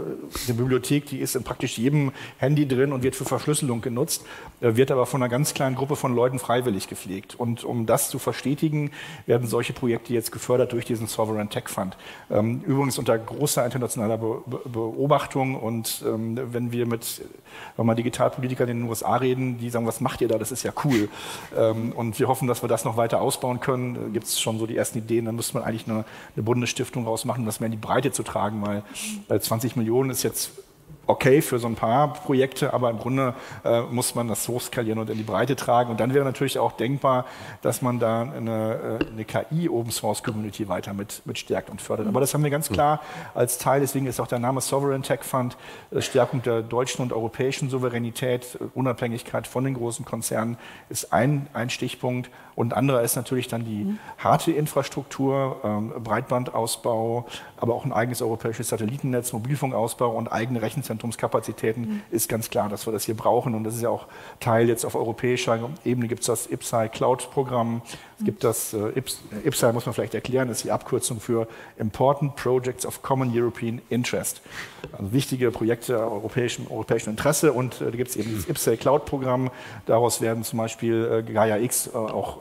eine Bibliothek, die ist in praktisch jedem Handy drin und wird für Verschlüsselung genutzt, wird aber von einer ganz kleinen Gruppe von Leuten freiwillig gepflegt. Und um das zu verstetigen, werden solche Projekte jetzt gefördert durch diesen Sovereign Tech Fund. Übrigens unter großer internationaler Beobachtung. Und wenn wir mit Digitalpolitikern in den USA reden, die sagen, was macht ihr da, das ist ja cool. Und wir hoffen, dass wir das noch weiter ausbauen können. Da gibt es schon so die ersten Ideen, da müsste man eigentlich eine Bundesstiftung rausmachen, um das mehr in die Breite zu tragen, weil 20 Millionen ist jetzt okay für so ein paar Projekte, aber im Grunde muss man das hochskalieren und in die Breite tragen. Und dann wäre natürlich auch denkbar, dass man da eine KI-Open-Source-Community weiter mit stärkt und fördert. Aber das haben wir ganz klar als Teil, deswegen ist auch der Name Sovereign Tech Fund, Stärkung der deutschen und europäischen Souveränität, Unabhängigkeit von den großen Konzernen ist ein Stichpunkt. Und anderer ist natürlich dann die harte Infrastruktur, Breitbandausbau, aber auch ein eigenes europäisches Satellitennetz, Mobilfunkausbau und eigene Rechenzentrumskapazitäten ist ganz klar, dass wir das hier brauchen. Und das ist ja auch Teil jetzt auf europäischer Ebene, gibt es das IPCEI Cloud-Programm. Es gibt das IPCEI, muss man vielleicht erklären, ist die Abkürzung für Important Projects of Common European Interest. Also wichtige Projekte europäischen Interesse. Und da gibt es eben das IPCEI Cloud-Programm. Daraus werden zum Beispiel Gaia X auch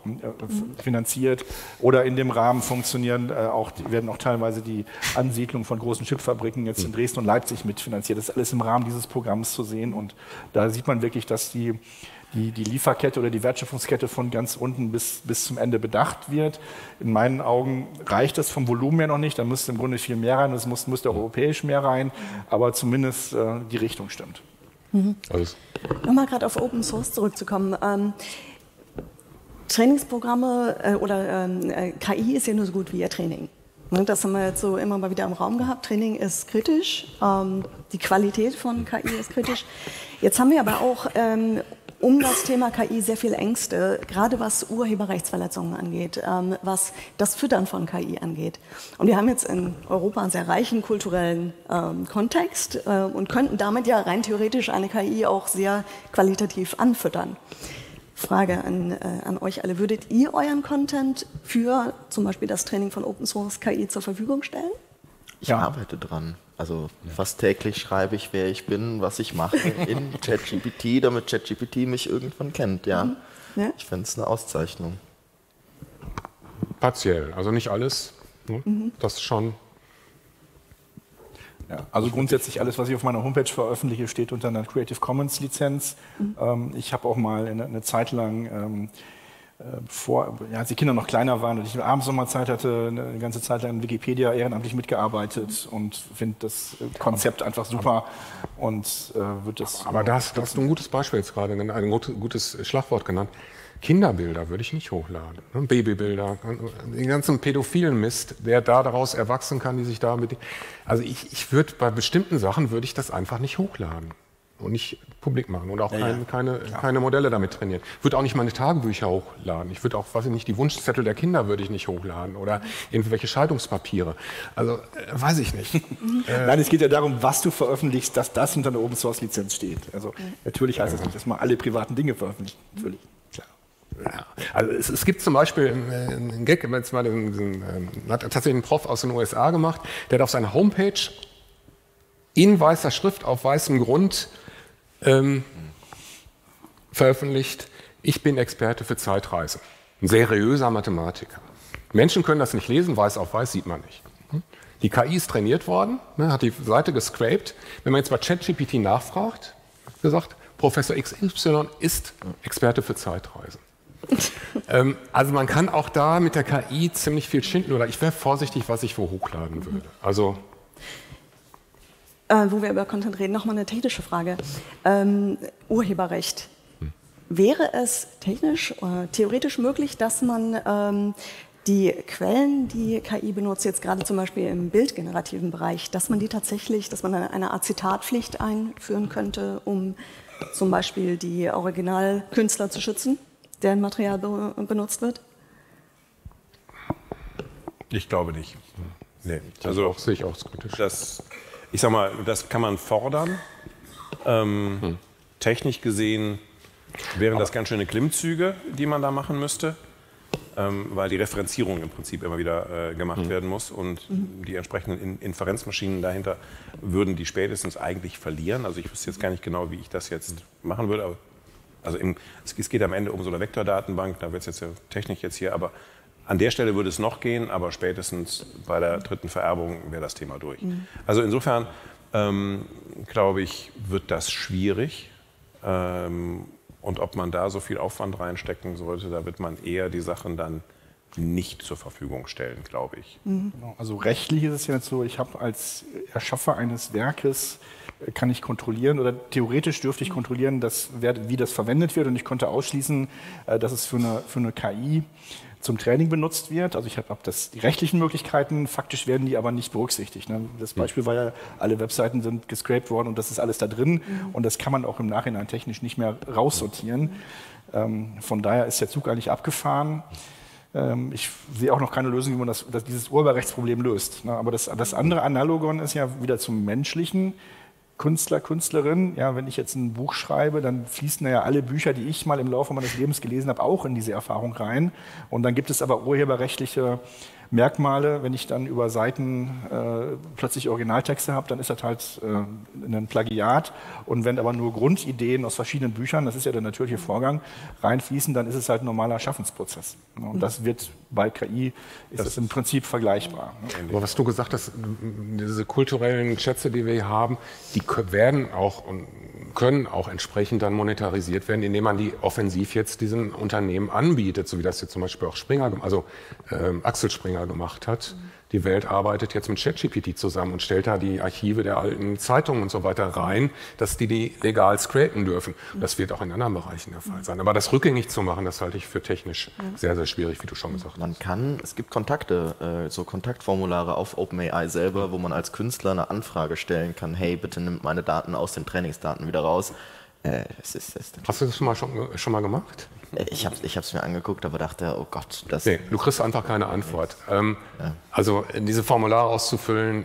finanziert, oder in dem Rahmen werden auch teilweise die Ansiedlung von großen Chipfabriken jetzt in Dresden und Leipzig mitfinanziert. Das ist alles im Rahmen dieses Programms zu sehen, und da sieht man wirklich, dass die Lieferkette oder die Wertschöpfungskette von ganz unten bis zum Ende bedacht wird. In meinen Augen reicht das vom Volumen her noch nicht, da müsste im Grunde viel mehr rein, es müsste auch europäisch mehr rein, aber zumindest die Richtung stimmt. Nochmal gerade auf Open Source zurückzukommen. Trainingsprogramme KI ist ja nur so gut wie ihr Training. Das haben wir jetzt so immer mal wieder im Raum gehabt. Training ist kritisch, die Qualität von KI ist kritisch. Jetzt haben wir aber auch um das Thema KI sehr viel Ängste, gerade was Urheberrechtsverletzungen angeht, was das Füttern von KI angeht. Und wir haben jetzt in Europa einen sehr reichen kulturellen Kontext und könnten damit ja rein theoretisch eine KI auch sehr qualitativ anfüttern. Frage an euch alle, würdet ihr euren Content für zum Beispiel das Training von Open Source KI zur Verfügung stellen? Ich arbeite dran. Also fast täglich schreibe ich, wer ich bin, was ich mache in ChatGPT, damit ChatGPT mich irgendwann kennt. Ja, Ich finde es eine Auszeichnung. Partiell, also nicht alles. Ne? Das schon. Ja, also grundsätzlich alles, was ich auf meiner Homepage veröffentliche, steht unter einer Creative Commons Lizenz. Ich habe auch mal eine Zeit lang... als die Kinder noch kleiner waren und ich abends noch mal Zeit hatte, eine ganze Zeit lang in Wikipedia ehrenamtlich mitgearbeitet und finde das Konzept einfach super und wird das... Aber das ist ein gutes Beispiel jetzt gerade, ein gutes Schlagwort genannt. Kinderbilder würde ich nicht hochladen, Babybilder, den ganzen pädophilen Mist, der daraus erwachsen kann, die sich da mit... Also ich würde bei bestimmten Sachen würde ich das einfach nicht hochladen. Und nicht publik machen und auch keine Modelle damit trainieren. Ich würde auch nicht meine Tagebücher hochladen. Ich würde auch, weiß ich nicht, die Wunschzettel der Kinder würde ich nicht hochladen oder irgendwelche Scheidungspapiere. Also, weiß ich nicht. Nein, es geht ja darum, was du veröffentlichst, dass das unter einer Open-Source-Lizenz steht. Also, natürlich heißt es nicht, dass man alle privaten Dinge veröffentlicht. Natürlich. Ja. Also es gibt zum Beispiel einen Gag, jetzt mal hat tatsächlich ein Prof aus den USA gemacht, der hat auf seiner Homepage in weißer Schrift auf weißem Grund veröffentlicht, ich bin Experte für Zeitreisen. Ein seriöser Mathematiker. Menschen können das nicht lesen, weiß auf weiß sieht man nicht. Die KI ist trainiert worden, hat die Seite gescraped. Wenn man jetzt bei ChatGPT nachfragt, gesagt, Professor XY ist Experte für Zeitreisen. Also man kann auch da mit der KI ziemlich viel schinden. Oder ich wäre vorsichtig, was ich wo hochladen würde. Also... wo wir über Content reden, nochmal eine technische Frage. Urheberrecht. Wäre es technisch oder theoretisch möglich, dass man die Quellen, die KI benutzt, jetzt gerade zum Beispiel im bildgenerativen Bereich, dass man die tatsächlich, dass man eine Art Zitatpflicht einführen könnte, um zum Beispiel die Originalkünstler zu schützen, deren Material benutzt wird? Ich glaube nicht. Nee. Also sehe ich auch kritisch. Ich sag mal, das kann man fordern. Technisch gesehen wären das ganz schöne Klimmzüge, die man da machen müsste, weil die Referenzierung im Prinzip immer wieder gemacht werden muss und die entsprechenden Inferenzmaschinen dahinter würden die spätestens eigentlich verlieren. Also ich wüsste jetzt gar nicht genau, wie ich das jetzt machen würde. Aber also es geht am Ende um so eine Vektordatenbank, da wird es jetzt ja technisch jetzt hier, aber an der Stelle würde es noch gehen, aber spätestens bei der dritten Vererbung wäre das Thema durch. Also insofern, glaube ich, wird das schwierig. Und ob man da so viel Aufwand reinstecken sollte, da wird man eher die Sachen dann nicht zur Verfügung stellen, glaube ich. Also rechtlich ist es ja so, ich habe als Erschaffer eines Werkes, kann ich kontrollieren oder theoretisch dürfte ich kontrollieren, wie das verwendet wird. Und ich konnte ausschließen, dass es für eine KI zum Training benutzt wird. Also ich habe die rechtlichen Möglichkeiten, faktisch werden die aber nicht berücksichtigt. Ne? Das Beispiel war ja, alle Webseiten sind gescrapt worden und das ist alles da drin und das kann man auch im Nachhinein technisch nicht mehr raussortieren. Von daher ist der Zug eigentlich abgefahren. Ich sehe auch noch keine Lösung, wie man dieses Urheberrechtsproblem löst. Ne? Aber das andere Analogon ist ja wieder zum menschlichen Künstler, Künstlerin, ja, wenn ich jetzt ein Buch schreibe, dann fließen ja alle Bücher, die ich mal im Laufe meines Lebens gelesen habe, auch in diese Erfahrung rein. Und dann gibt es aber urheberrechtliche Merkmale. Wenn ich dann über Seiten plötzlich Originaltexte habe, dann ist das halt ein Plagiat. Und wenn aber nur Grundideen aus verschiedenen Büchern, das ist ja der natürliche Vorgang, reinfließen, dann ist es halt ein normaler Schaffensprozess. Und das wird bei KI ist das im Prinzip vergleichbar. Aber was du gesagt hast, diese kulturellen Schätze, die wir hier haben, die werden auch und können auch entsprechend dann monetarisiert werden, indem man die offensiv jetzt diesen Unternehmen anbietet, so wie das jetzt zum Beispiel auch Springer, also Axel Springer gemacht hat. Die Welt arbeitet jetzt mit ChatGPT zusammen und stellt da die Archive der alten Zeitungen und so weiter rein, dass die legal scrapen dürfen. Das wird auch in anderen Bereichen der Fall sein. Aber das rückgängig zu machen, das halte ich für technisch sehr, sehr schwierig, wie du schon gesagt hast. Es gibt Kontakte, so Kontaktformulare auf OpenAI selber, wo man als Künstler eine Anfrage stellen kann, hey, bitte nimmt meine Daten aus den Trainingsdaten wieder raus. Hast du das schon mal gemacht? Ich habe es mir angeguckt, aber dachte, oh Gott. Nee, du kriegst einfach keine Antwort. Ja. Also diese Formulare auszufüllen,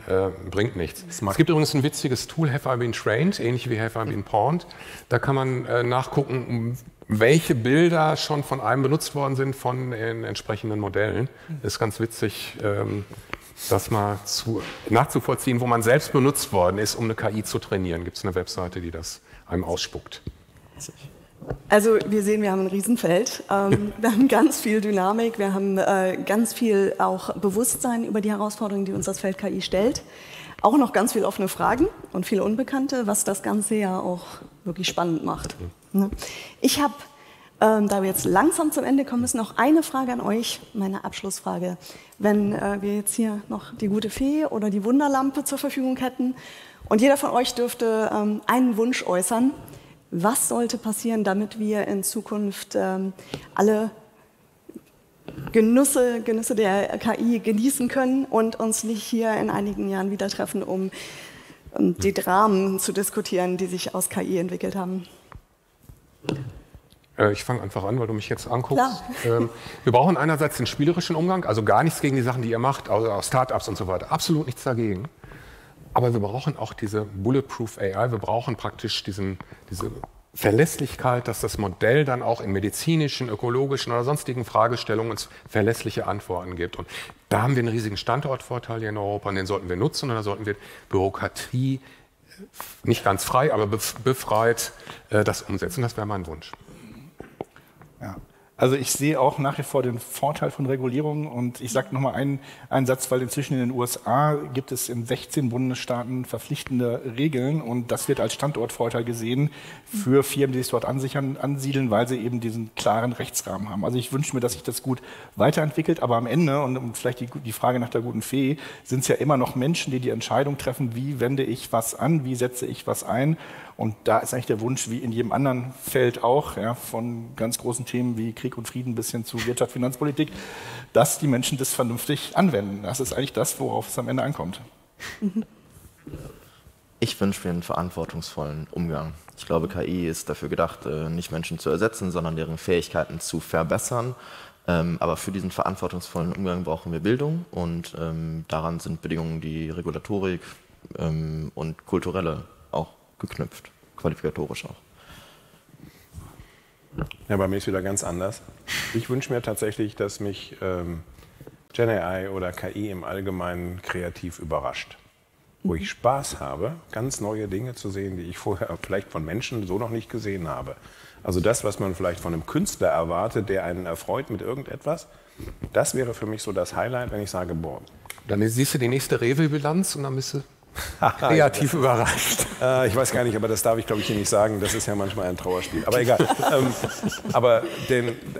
bringt nichts. Es gibt übrigens ein witziges Tool, Have I Been Trained, ähnlich wie Have I Been Porned. Da kann man nachgucken, welche Bilder schon von einem benutzt worden sind von den entsprechenden Modellen. Das ist ganz witzig, das mal nachzuvollziehen, wo man selbst benutzt worden ist, um eine KI zu trainieren. Gibt es eine Webseite, die das einem ausspuckt? Also wir sehen, wir haben ein Riesenfeld, wir haben ganz viel Dynamik, wir haben ganz viel auch Bewusstsein über die Herausforderungen, die uns das Feld KI stellt. Auch noch ganz viele offene Fragen und viele Unbekannte, was das Ganze ja auch wirklich spannend macht. Ich habe, da wir jetzt langsam zum Ende kommen müssen, noch eine Frage an euch, meine Abschlussfrage. Wenn wir jetzt hier noch die gute Fee oder die Wunderlampe zur Verfügung hätten und jeder von euch dürfte einen Wunsch äußern, was sollte passieren, damit wir in Zukunft alle Genüsse der KI genießen können und uns nicht hier in einigen Jahren wieder treffen, um die Dramen zu diskutieren, die sich aus KI entwickelt haben? Ich fange einfach an, weil du mich jetzt anguckst. Wir brauchen einerseits den spielerischen Umgang, also gar nichts gegen die Sachen, die ihr macht, also Startups und so weiter, absolut nichts dagegen. Aber wir brauchen auch diese Bulletproof AI, wir brauchen praktisch diese Verlässlichkeit, dass das Modell dann auch in medizinischen, ökologischen oder sonstigen Fragestellungen uns verlässliche Antworten gibt. Und da haben wir einen riesigen Standortvorteil hier in Europa und den sollten wir nutzen und da sollten wir Bürokratie nicht ganz frei, aber befreit das umsetzen. Das wäre mein Wunsch. Ja. Also ich sehe auch nach wie vor den Vorteil von Regulierung und ich sage nochmal einen Satz, weil inzwischen in den USA gibt es in 16 Bundesstaaten verpflichtende Regeln und das wird als Standortvorteil gesehen für Firmen, die sich dort ansiedeln, weil sie eben diesen klaren Rechtsrahmen haben. Also ich wünsche mir, dass sich das gut weiterentwickelt, aber am Ende, und vielleicht die Frage nach der guten Fee, sind es ja immer noch Menschen, die Entscheidung treffen, wie wende ich was an, wie setze ich was ein. Und da ist eigentlich der Wunsch, wie in jedem anderen Feld auch, ja, von ganz großen Themen wie Krieg und Frieden bis hin zu Wirtschaft, Finanzpolitik, dass die Menschen das vernünftig anwenden. Das ist eigentlich das, worauf es am Ende ankommt. Ich wünsche mir einen verantwortungsvollen Umgang. Ich glaube, KI ist dafür gedacht, nicht Menschen zu ersetzen, sondern deren Fähigkeiten zu verbessern. Aber für diesen verantwortungsvollen Umgang brauchen wir Bildung und daran sind Bedingungen, die Regulatorik und kulturelle auch geknüpft, qualifikatorisch auch. Ja, bei mir ist wieder ganz anders. Ich wünsche mir tatsächlich, dass mich Gen AI oder KI im Allgemeinen kreativ überrascht. Wo ich Spaß habe, ganz neue Dinge zu sehen, die ich vorher vielleicht von Menschen so noch nicht gesehen habe. Also das, was man vielleicht von einem Künstler erwartet, der einen erfreut mit irgendetwas, das wäre für mich so das Highlight, wenn ich sage, boah. Dann siehst du die nächste REWE-Bilanz und dann bist du kreativ überrascht. Ich weiß gar nicht, aber das darf ich, glaube ich, hier nicht sagen. Das ist ja manchmal ein Trauerspiel. Aber egal. Aber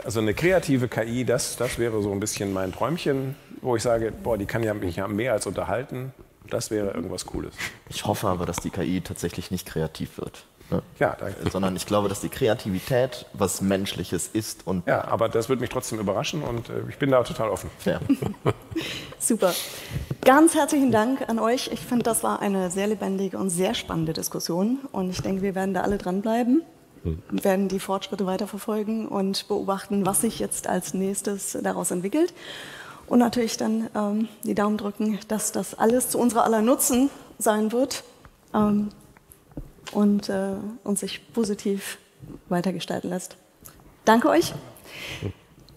also eine kreative KI, das wäre so ein bisschen mein Träumchen, wo ich sage, boah, die kann ja mich ja mehr als unterhalten. Das wäre irgendwas Cooles. Ich hoffe aber, dass die KI tatsächlich nicht kreativ wird. Ne? Ja, danke. Sondern ich glaube, dass die Kreativität was Menschliches ist. Und ja, aber das würde mich trotzdem überraschen und ich bin da total offen. Ja. Super. Ganz herzlichen Dank an euch. Ich finde, das war eine sehr lebendige und sehr spannende Diskussion. Und ich denke, wir werden da alle dranbleiben und werden die Fortschritte weiterverfolgen und beobachten, was sich jetzt als nächstes daraus entwickelt. Und natürlich dann die Daumen drücken, dass das alles zu unserer aller Nutzen sein wird. Und sich positiv weitergestalten lässt. Danke euch.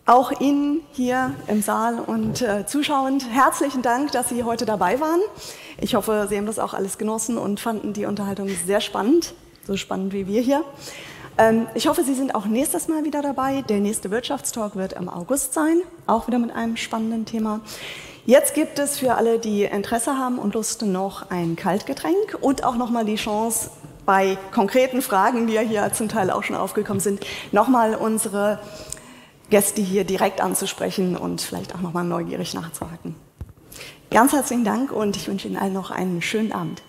Auch Ihnen hier im Saal und zuschauend herzlichen Dank, dass Sie heute dabei waren. Ich hoffe, Sie haben das auch alles genossen und fanden die Unterhaltung sehr spannend, so spannend wie wir hier. Ich hoffe, Sie sind auch nächstes Mal wieder dabei. Der nächste Wirtschaftstalk wird im August sein, auch wieder mit einem spannenden Thema. Jetzt gibt es für alle, die Interesse haben und Lust, noch ein Kaltgetränk und auch nochmal die Chance, bei konkreten Fragen, die ja hier zum Teil auch schon aufgekommen sind, nochmal unsere Gäste hier direkt anzusprechen und vielleicht auch nochmal neugierig nachzuhaken. Ganz herzlichen Dank und ich wünsche Ihnen allen noch einen schönen Abend.